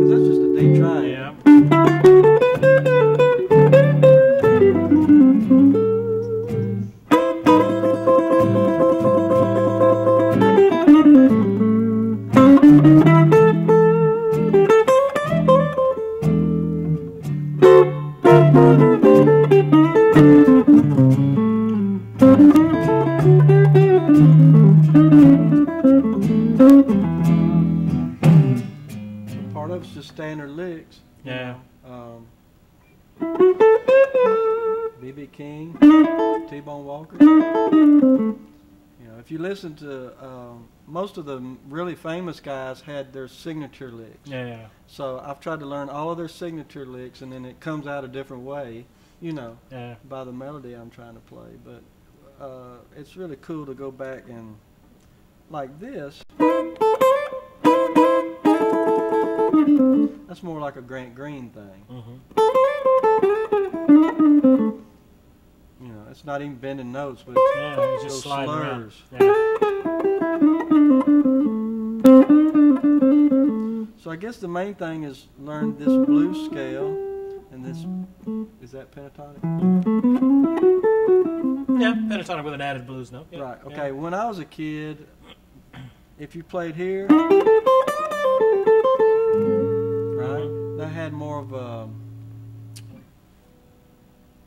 that's just a D triangle. Most of the really famous guys had their signature licks. Yeah. So I've tried to learn all of their signature licks, and then it comes out a different way, you know, by the melody I'm trying to play. But it's really cool to go back and, like this, that's more like a Grant Green thing. Mm-hmm. You know, it's not even bending notes, but it's, it's just sliding slurs. So I guess the main thing is learn this blues scale and this, is that pentatonic? Yeah, pentatonic with an added blues note. Yeah. Right, okay, when I was a kid, if you played here, right, that had more of a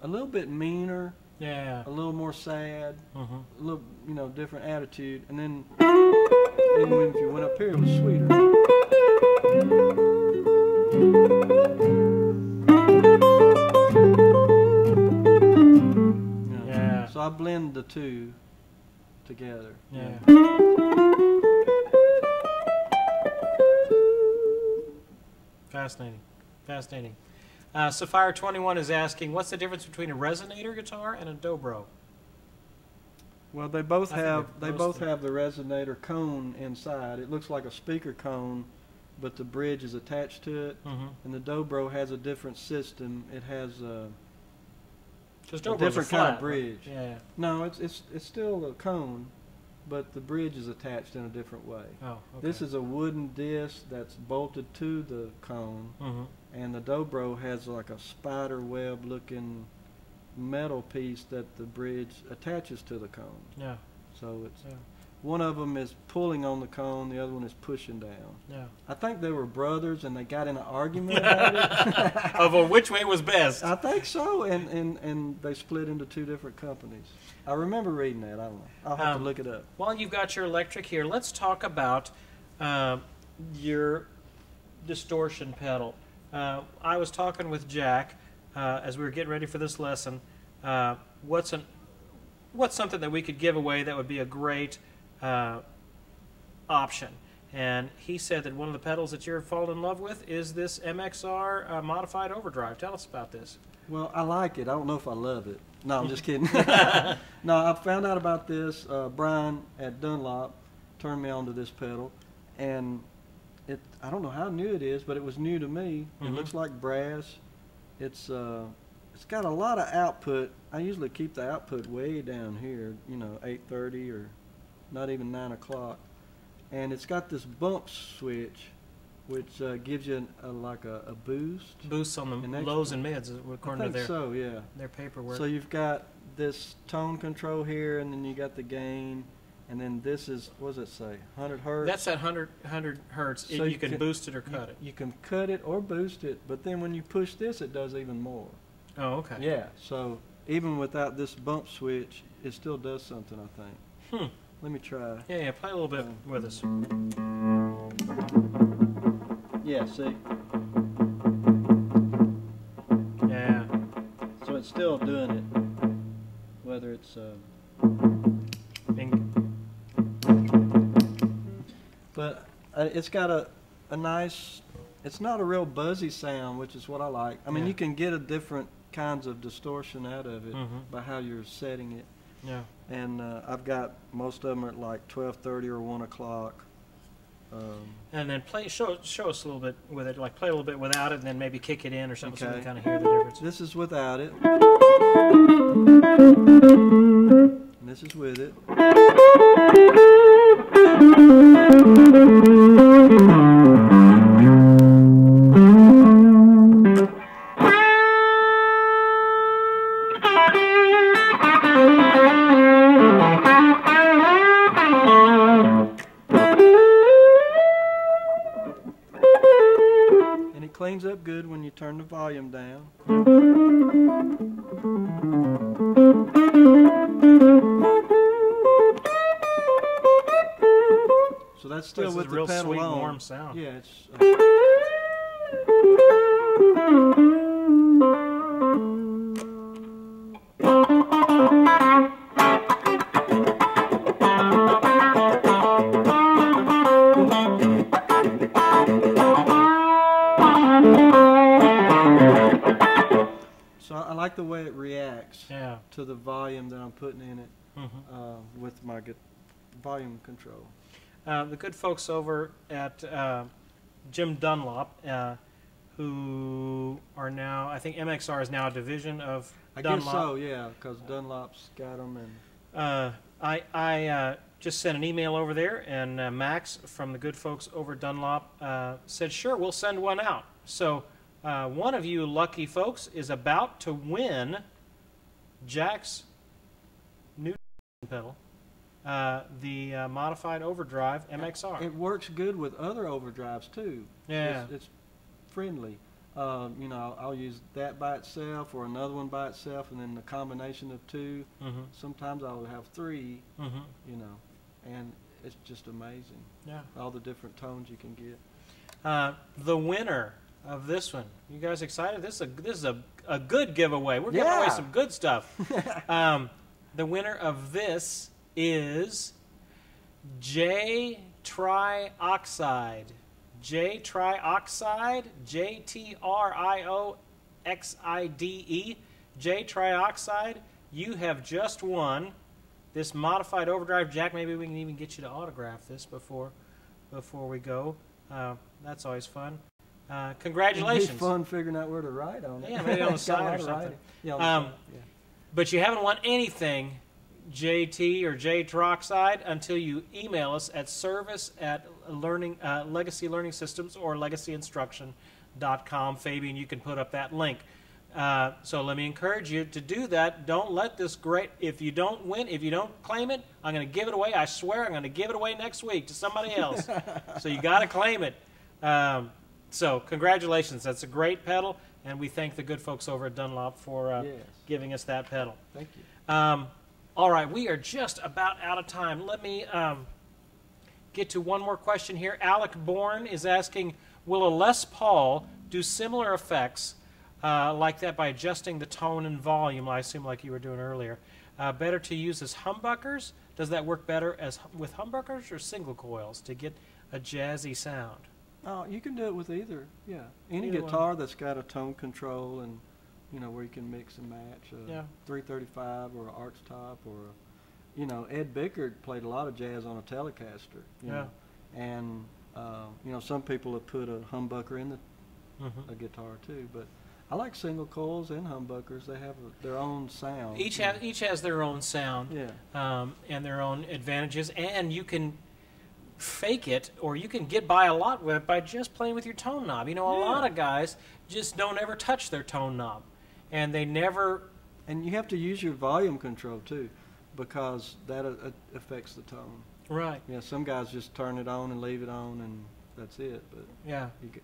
little bit meaner, a little more sad, a little, you know, different attitude, and then even if you went up here, it was sweeter. So I blend the two together. Fascinating, fascinating. Sapphire21 is asking, what's the difference between a resonator guitar and a dobro? Well, they both have the resonator cone inside. It looks like a speaker cone, but the bridge is attached to it. And the dobro has a different system. It has a different kind of bridge. No, it's still a cone, but the bridge is attached in a different way. This is a wooden disc that's bolted to the cone. And the dobro has like a spider web looking metal piece that the bridge attaches to the cone. So it's one of them is pulling on the cone, the other one is pushing down. I think they were brothers and they got in an argument about it. Of which way was best. I think so, and they split into 2 different companies. I remember reading that. I don't know. I'll have to look it up. While you've got your electric here, let's talk about your distortion pedal. I was talking with Jack as we were getting ready for this lesson. What's something that we could give away that would be a great option? And he said that one of the pedals that you're falling in love with is this MXR modified overdrive. Tell us about this. Well, I like it. I don't know if I love it. No, I'm just kidding. No, I found out about this. Brian at Dunlop turned me on to this pedal, and I don't know how new it is, but it was new to me. It looks like brass. It's got a lot of output. I usually keep the output way down here, you know, 8:30 or not even 9 o'clock. And it's got this bump switch, which gives you a boost. Boosts on the lows and mids, according to their paperwork. So you've got this tone control here, and then you got the gain, and then this is, what does it say, 100 hertz? That's at 100 hertz. So you can boost it or cut it. You can cut it or boost it, but then when you push this, it does even more. Oh, okay. Yeah, so even without this bump switch, it still does something, I think. Hmm. Let me try. Yeah, yeah, play a little bit with us. Yeah, see? Yeah. So it's still doing it, whether it's... But it's got a nice... It's not a real buzzy sound, which is what I like. I mean, yeah, you can get a different kinds of distortion out of it by how you're setting it. Yeah. And I've got most of them at like 12:30 or 1 o'clock. And then play, show us a little bit with it. Like play a little bit without it, and then maybe kick it in or something, so you kind of hear the difference. This is without it. And this is with it. Up good when you turn the volume down. So that's still with the pedal on. This is a real sweet, warm sound. Yeah, it's. The way it reacts to the volume that I'm putting in it with my volume control. The good folks over at Jim Dunlop, who are now, I think MXR is now a division of Dunlop. I guess so, yeah, because Dunlop's got them. And I just sent an email over there, and Max from the good folks over at Dunlop said, sure, we'll send one out. So one of you lucky folks is about to win Jack's new pedal, the modified overdrive MXR. It works good with other overdrives too. Yeah, it's friendly. You know, I'll use that by itself or another one by itself, and then the combination of two. Sometimes I'll have three. You know, and it's just amazing. Yeah, all the different tones you can get. The winner of this one, you guys excited? This is a good giveaway. We're giving away some good stuff. The winner of this is J Trioxide, J-T-R-I-O-X-I-D-E, J Trioxide. You have just won this modified overdrive. Jack, maybe we can even get you to autograph this before we go. That's always fun. Congratulations. It'd be fun figuring out where to write on it. Yeah, maybe on the side or something. Yeah, but you haven't won anything, JT or J Trioxide, until you email us at service@Legacy Learning Systems or legacyinstruction.com. Fabian, you can put up that link. So let me encourage you to do that. Don't let this great, if you don't win, if you don't claim it, I'm going to give it away. I swear I'm going to give it away next week to somebody else. So you got to claim it. So congratulations, that's a great pedal, and we thank the good folks over at Dunlop for giving us that pedal. Thank you. All right, we are just about out of time. Let me get to one more question here. Alec Bourne is asking, will a Les Paul do similar effects like that by adjusting the tone and volume, I assume like you were doing earlier? Better to use as humbuckers? Does that work better as with humbuckers or single coils to get a jazzy sound? Oh, you can do it with either, yeah. Any guitar that's got a tone control and, you know, where you can mix and match a 335 or an Archtop or, you know, Ed Bickard played a lot of jazz on a Telecaster, you know. And, you know, some people have put a humbucker in the a guitar too, but I like single coils and humbuckers. They have their own sound. Each has their own sound and their own advantages, and you can fake it, or you can get by a lot with it by just playing with your tone knob. You know, a lot of guys just don't ever touch their tone knob, and they never And you have to use your volume control too, because that affects the tone. Right. Yeah. Some guys just turn it on and leave it on, and that's it. But yeah, you get,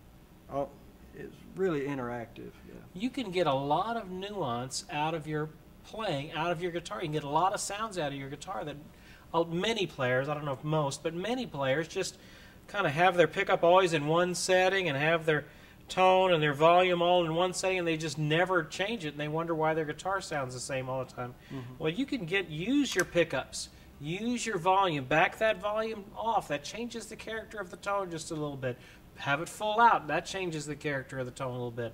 it's really interactive. Yeah. You can get a lot of nuance out of your playing, out of your guitar. You can get a lot of sounds out of your guitar that many players, I don't know if most, but many players just kind of have their pickup always in one setting and have their tone and their volume all in one setting, and they just never change it, and they wonder why their guitar sounds the same all the time. Mm-hmm. Well, you can use your pickups, use your volume, back that volume off. That changes the character of the tone just a little bit. Have it full out. That changes the character of the tone a little bit.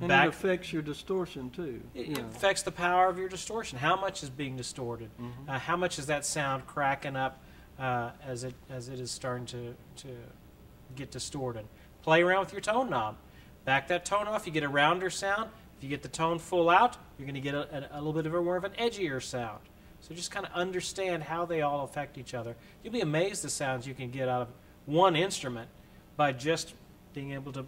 And it affects your distortion too. It affects the power of your distortion. How much is being distorted? Mm-hmm. How much is that sound cracking up as it is starting to get distorted? Play around with your tone knob. Back that tone off, you get a rounder sound. If you get the tone full out, you're going to get a little bit of more of an edgier sound. So just kind of understand how they all affect each other. You'll be amazed the sounds you can get out of one instrument by just being able to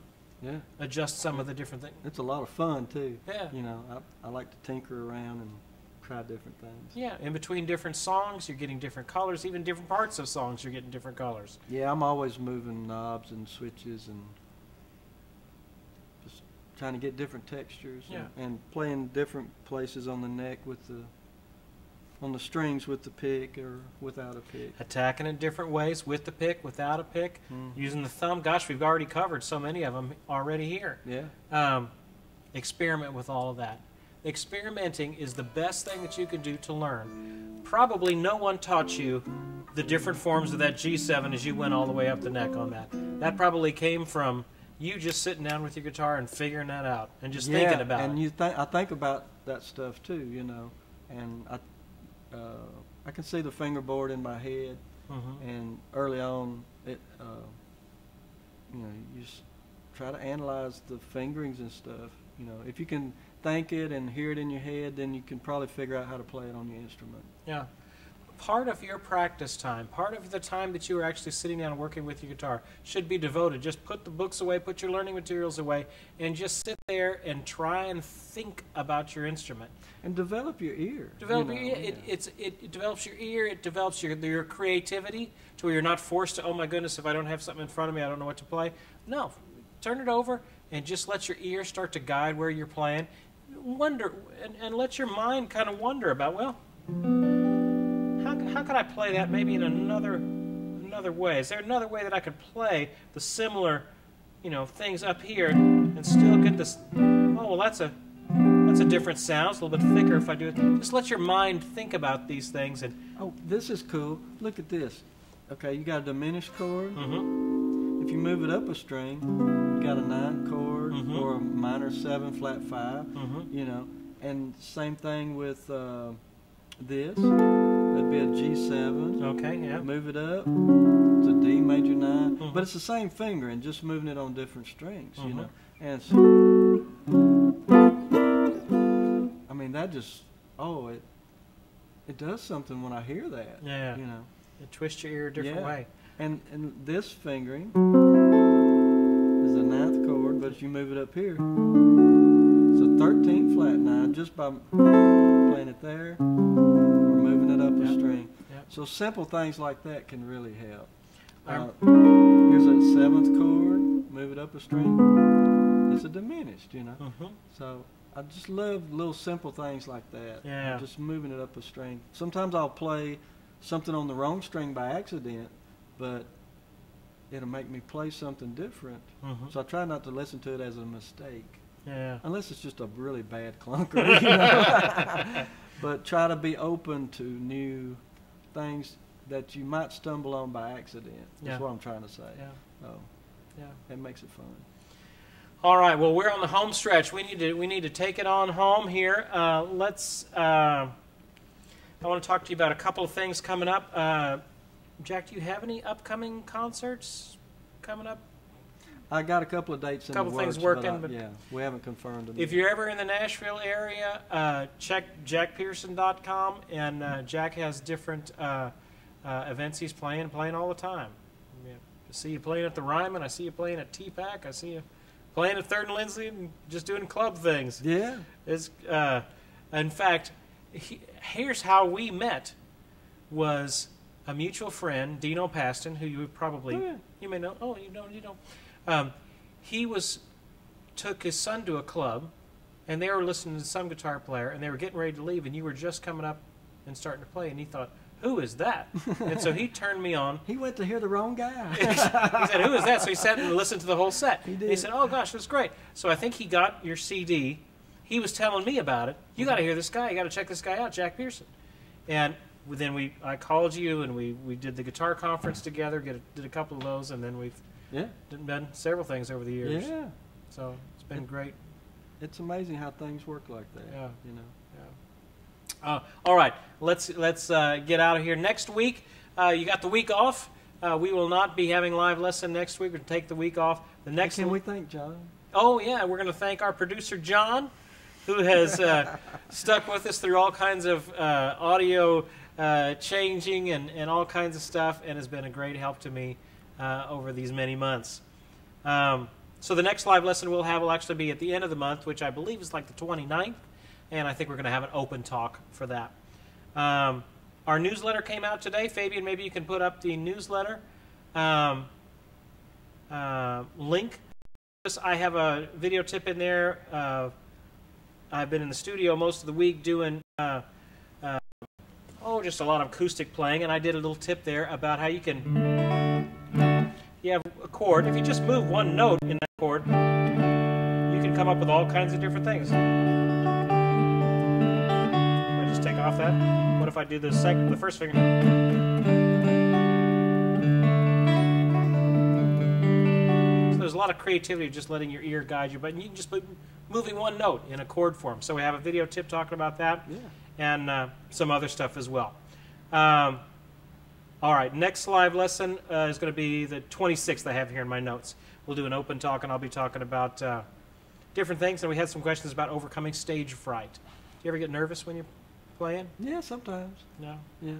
adjust some of the different things. It's a lot of fun too. Yeah. You know, I like to tinker around and try different things. Yeah. In between different songs, you're getting different colors. Even different parts of songs, you're getting different colors. Yeah, I'm always moving knobs and switches and just trying to get different textures. Yeah. And playing different places on the neck with the strings with the pick or without a pick. Attacking in different ways with the pick, without a pick, using the thumb. Gosh, we've already covered so many of them already here. Yeah. Experiment with all of that. Experimenting is the best thing that you can do to learn. Probably no one taught you the different forms of that G7 as you went all the way up the neck on that. That probably came from you just sitting down with your guitar and figuring that out and just thinking about it. And I think about that stuff too, you know, and I can see the fingerboard in my head, and early on, you know, you just try to analyze the fingerings and stuff. You know, if you can think it and hear it in your head, then you can probably figure out how to play it on your instrument. Yeah. Part of your practice time, part of the time that you are actually sitting down and working with your guitar should be devoted. Just put the books away, put your learning materials away, and just sit there and try and think about your instrument. And develop your ear. Develop your ear. It develops your ear, it develops your creativity to where you're not forced to, oh my goodness, if I don't have something in front of me, I don't know what to play. No, turn it over and just let your ear start to guide where you're playing. Wonder, and let your mind kind of wonder about, well, how could I play that maybe in another way? Is there another way that I could play the similar, you know, things up here and still get this? Oh, well, that's a different sound. It's a little bit thicker if I do it. Just let your mind think about these things. And oh, this is cool. Look at this. Okay, you got a diminished chord. If you move it up a string, you got a 9 chord or a minor 7 flat 5. You know, and same thing with this. That'd be a G7. Okay, yeah. Move it up. It's a D major 9. But it's the same finger and just moving it on different strings, you know. And so, I mean, that just, oh, it does something when I hear that. Yeah. You know. It twists your ear a different way. And this fingering is the 9th chord, but if you move it up here, it's a 13 flat 9 just by playing it there. String. Yep. So simple things like that can really help. Here's a 7th chord, move it up a string. It's a diminished, you know. So I just love little simple things like that. Yeah. Just moving it up a string. Sometimes I'll play something on the wrong string by accident, but it'll make me play something different. So I try not to listen to it as a mistake. Yeah. Unless it's just a really bad clunker, you know. But try to be open to new things that you might stumble on by accident. That's what I'm trying to say. Yeah. So, yeah. It makes it fun. All right. Well, we're on the home stretch. We need to take it on home here. I want to talk to you about a couple of things coming up. Jack, do you have any upcoming concerts coming up? I got a couple of dates in the works. A couple things working, but yeah, we haven't confirmed them. If you're ever in the Nashville area, check jackpearson.com, and Jack has different events he's playing all the time. Yeah. I see you playing at the Ryman. I see you playing at TPAC. I see you playing at Third and Lindsay and just doing club things. Yeah. It's In fact, here's how we met. Was a mutual friend, Dino Paston, who you probably you may know. Oh, you know. He took his son to a club, and they were listening to some guitar player, and they were getting ready to leave, and you were just coming up and starting to play, and he thought, who is that? And so he turned me on. He went to hear the wrong guy. He said, who is that? So he sat and listened to the whole set. He did. And he said, oh, gosh, that's great. So I think he got your CD. He was telling me about it. You got to hear this guy. You got to check this guy out, Jack Pearson. And then I called you, and we did the guitar conference together, did a couple of those, and then we've done several things over the years. Yeah. So it's been great. It's amazing how things work like that. Yeah. You know. All right, let's get out of here. Next week, you got the week off. We will not be having live lesson next week. We're going to take the week off. The next Can we thank John? Oh, yeah, we're going to thank our producer, John, who has stuck with us through all kinds of audio changing and all kinds of stuff, and has been a great help to me over these many months. So the next live lesson we'll have will actually be at the end of the month, which I believe is like the 29th. And I think we're going to have an open talk for that. Our newsletter came out today. Fabian, maybe you can put up the newsletter link. I have a video tip in there. I've been in the studio most of the week doing just a lot of acoustic playing, and I did a little tip there about how you can have a chord. If you just move one note in that chord, you can come up with all kinds of different things. Take off that. What if I do the first finger? So there's a lot of creativity just letting your ear guide you, but you can just be moving one note in a chord form. So we have a video tip talking about that, and some other stuff as well. All right, next live lesson is going to be the 26th. I have here in my notes. We'll do an open talk, and I'll be talking about different things. And we had some questions about overcoming stage fright. Do you ever get nervous when you're playing? Yeah, sometimes. No. Yeah,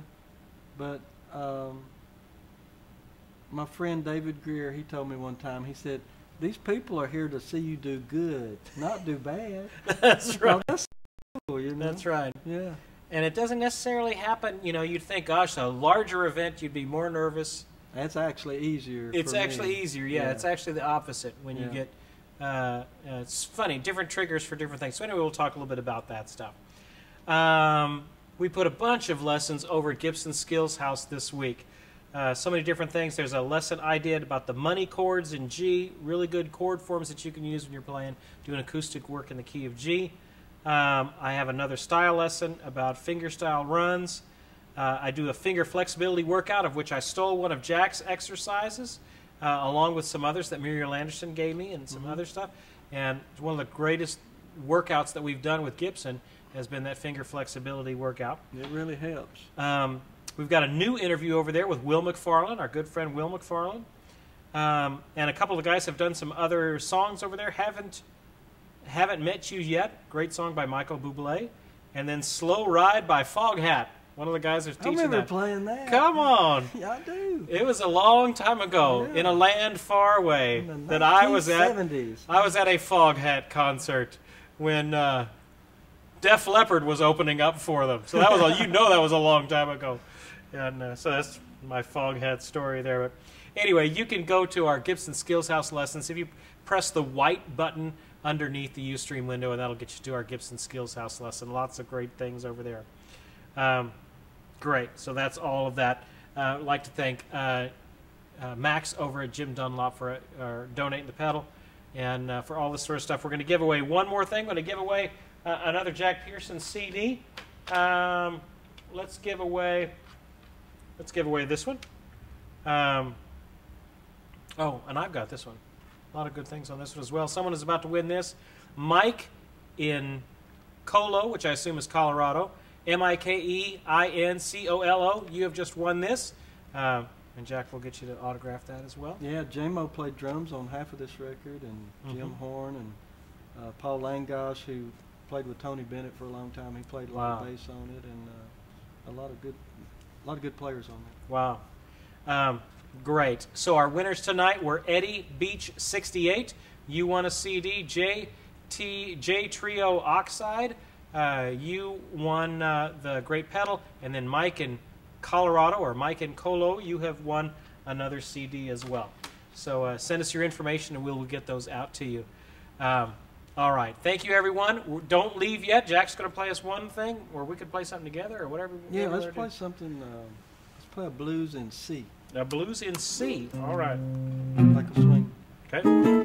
but my friend David Greer, he told me one time. He said, "These people are here to see you do good, not do bad." That's right. Well, that's cool, you know? That's right. Yeah. And it doesn't necessarily happen. You know, you'd think, "Gosh, a larger event, you'd be more nervous." That's actually easier. It's actually easier. Yeah, it's actually the opposite when you get. It's funny, different triggers for different things. So anyway, we'll talk a little bit about that stuff. We put a bunch of lessons over at Gibson Skills House this week. So many different things. There's a lesson I did about the money chords in G, really good chord forms that you can use when you're playing, doing acoustic work in the key of G. I have another style lesson about finger style runs. I do a finger flexibility workout, of which I stole one of Jack's exercises, along with some others that Muriel Anderson gave me and some other stuff. And it's one of the greatest workouts that we've done with Gibson. Has been that finger flexibility workout. It really helps. We've got a new interview over there with Will McFarlane, our good friend Will McFarlane. And a couple of guys have done some other songs over there. Haven't Met You Yet, great song by Michael Bublé. And then Slow Ride by Foghat. One of the guys that's teaching that. I remember playing that. Come on. Yeah, I do. It was a long time ago in a land far away that I was at. I was at a Foghat concert when... Def Leppard was opening up for them, so that was all. You know, that was a long time ago, and so that's my Foghat story there. But anyway, you can go to our Gibson Skills House lessons if you press the white button underneath the Ustream window, and that'll get you to our Gibson Skills House lesson. Lots of great things over there. Great. So that's all of that. I'd like to thank Max over at Jim Dunlop for donating the pedal, and for all this sort of stuff. We're going to give away one more thing. We're going to give away. Another Jack Pearson CD. Let's give away this one. Oh, and I've got this one. A lot of good things on this one as well. Someone is about to win this. Mike in Colo, which I assume is Colorado. M-I-K-E-I-N-C-O-L-O. You have just won this. And Jack will get you to autograph that as well. Yeah, J-Mo played drums on half of this record, and Jim Horn and Paul Langosh, who played with Tony Bennett for a long time. He played a lot of bass on it, and a lot of good players on it. Wow, great! So our winners tonight were Eddie Beach 68. You won a CD, J Trio Oxide, You won the Great Pedal, and then Mike in Colorado, or Mike in Colo, you have won another CD as well. So send us your information and we'll get those out to you. All right, thank you everyone. Don't leave yet. Jack's going to play us one thing, or we could play something together or whatever. Yeah, let's play something. Let's play a blues in C. A blues in C. All right. Like a swing. Okay.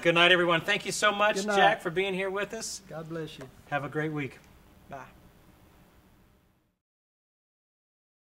Good night, everyone. Thank you so much, Jack, for being here with us. God bless you. Have a great week. Bye.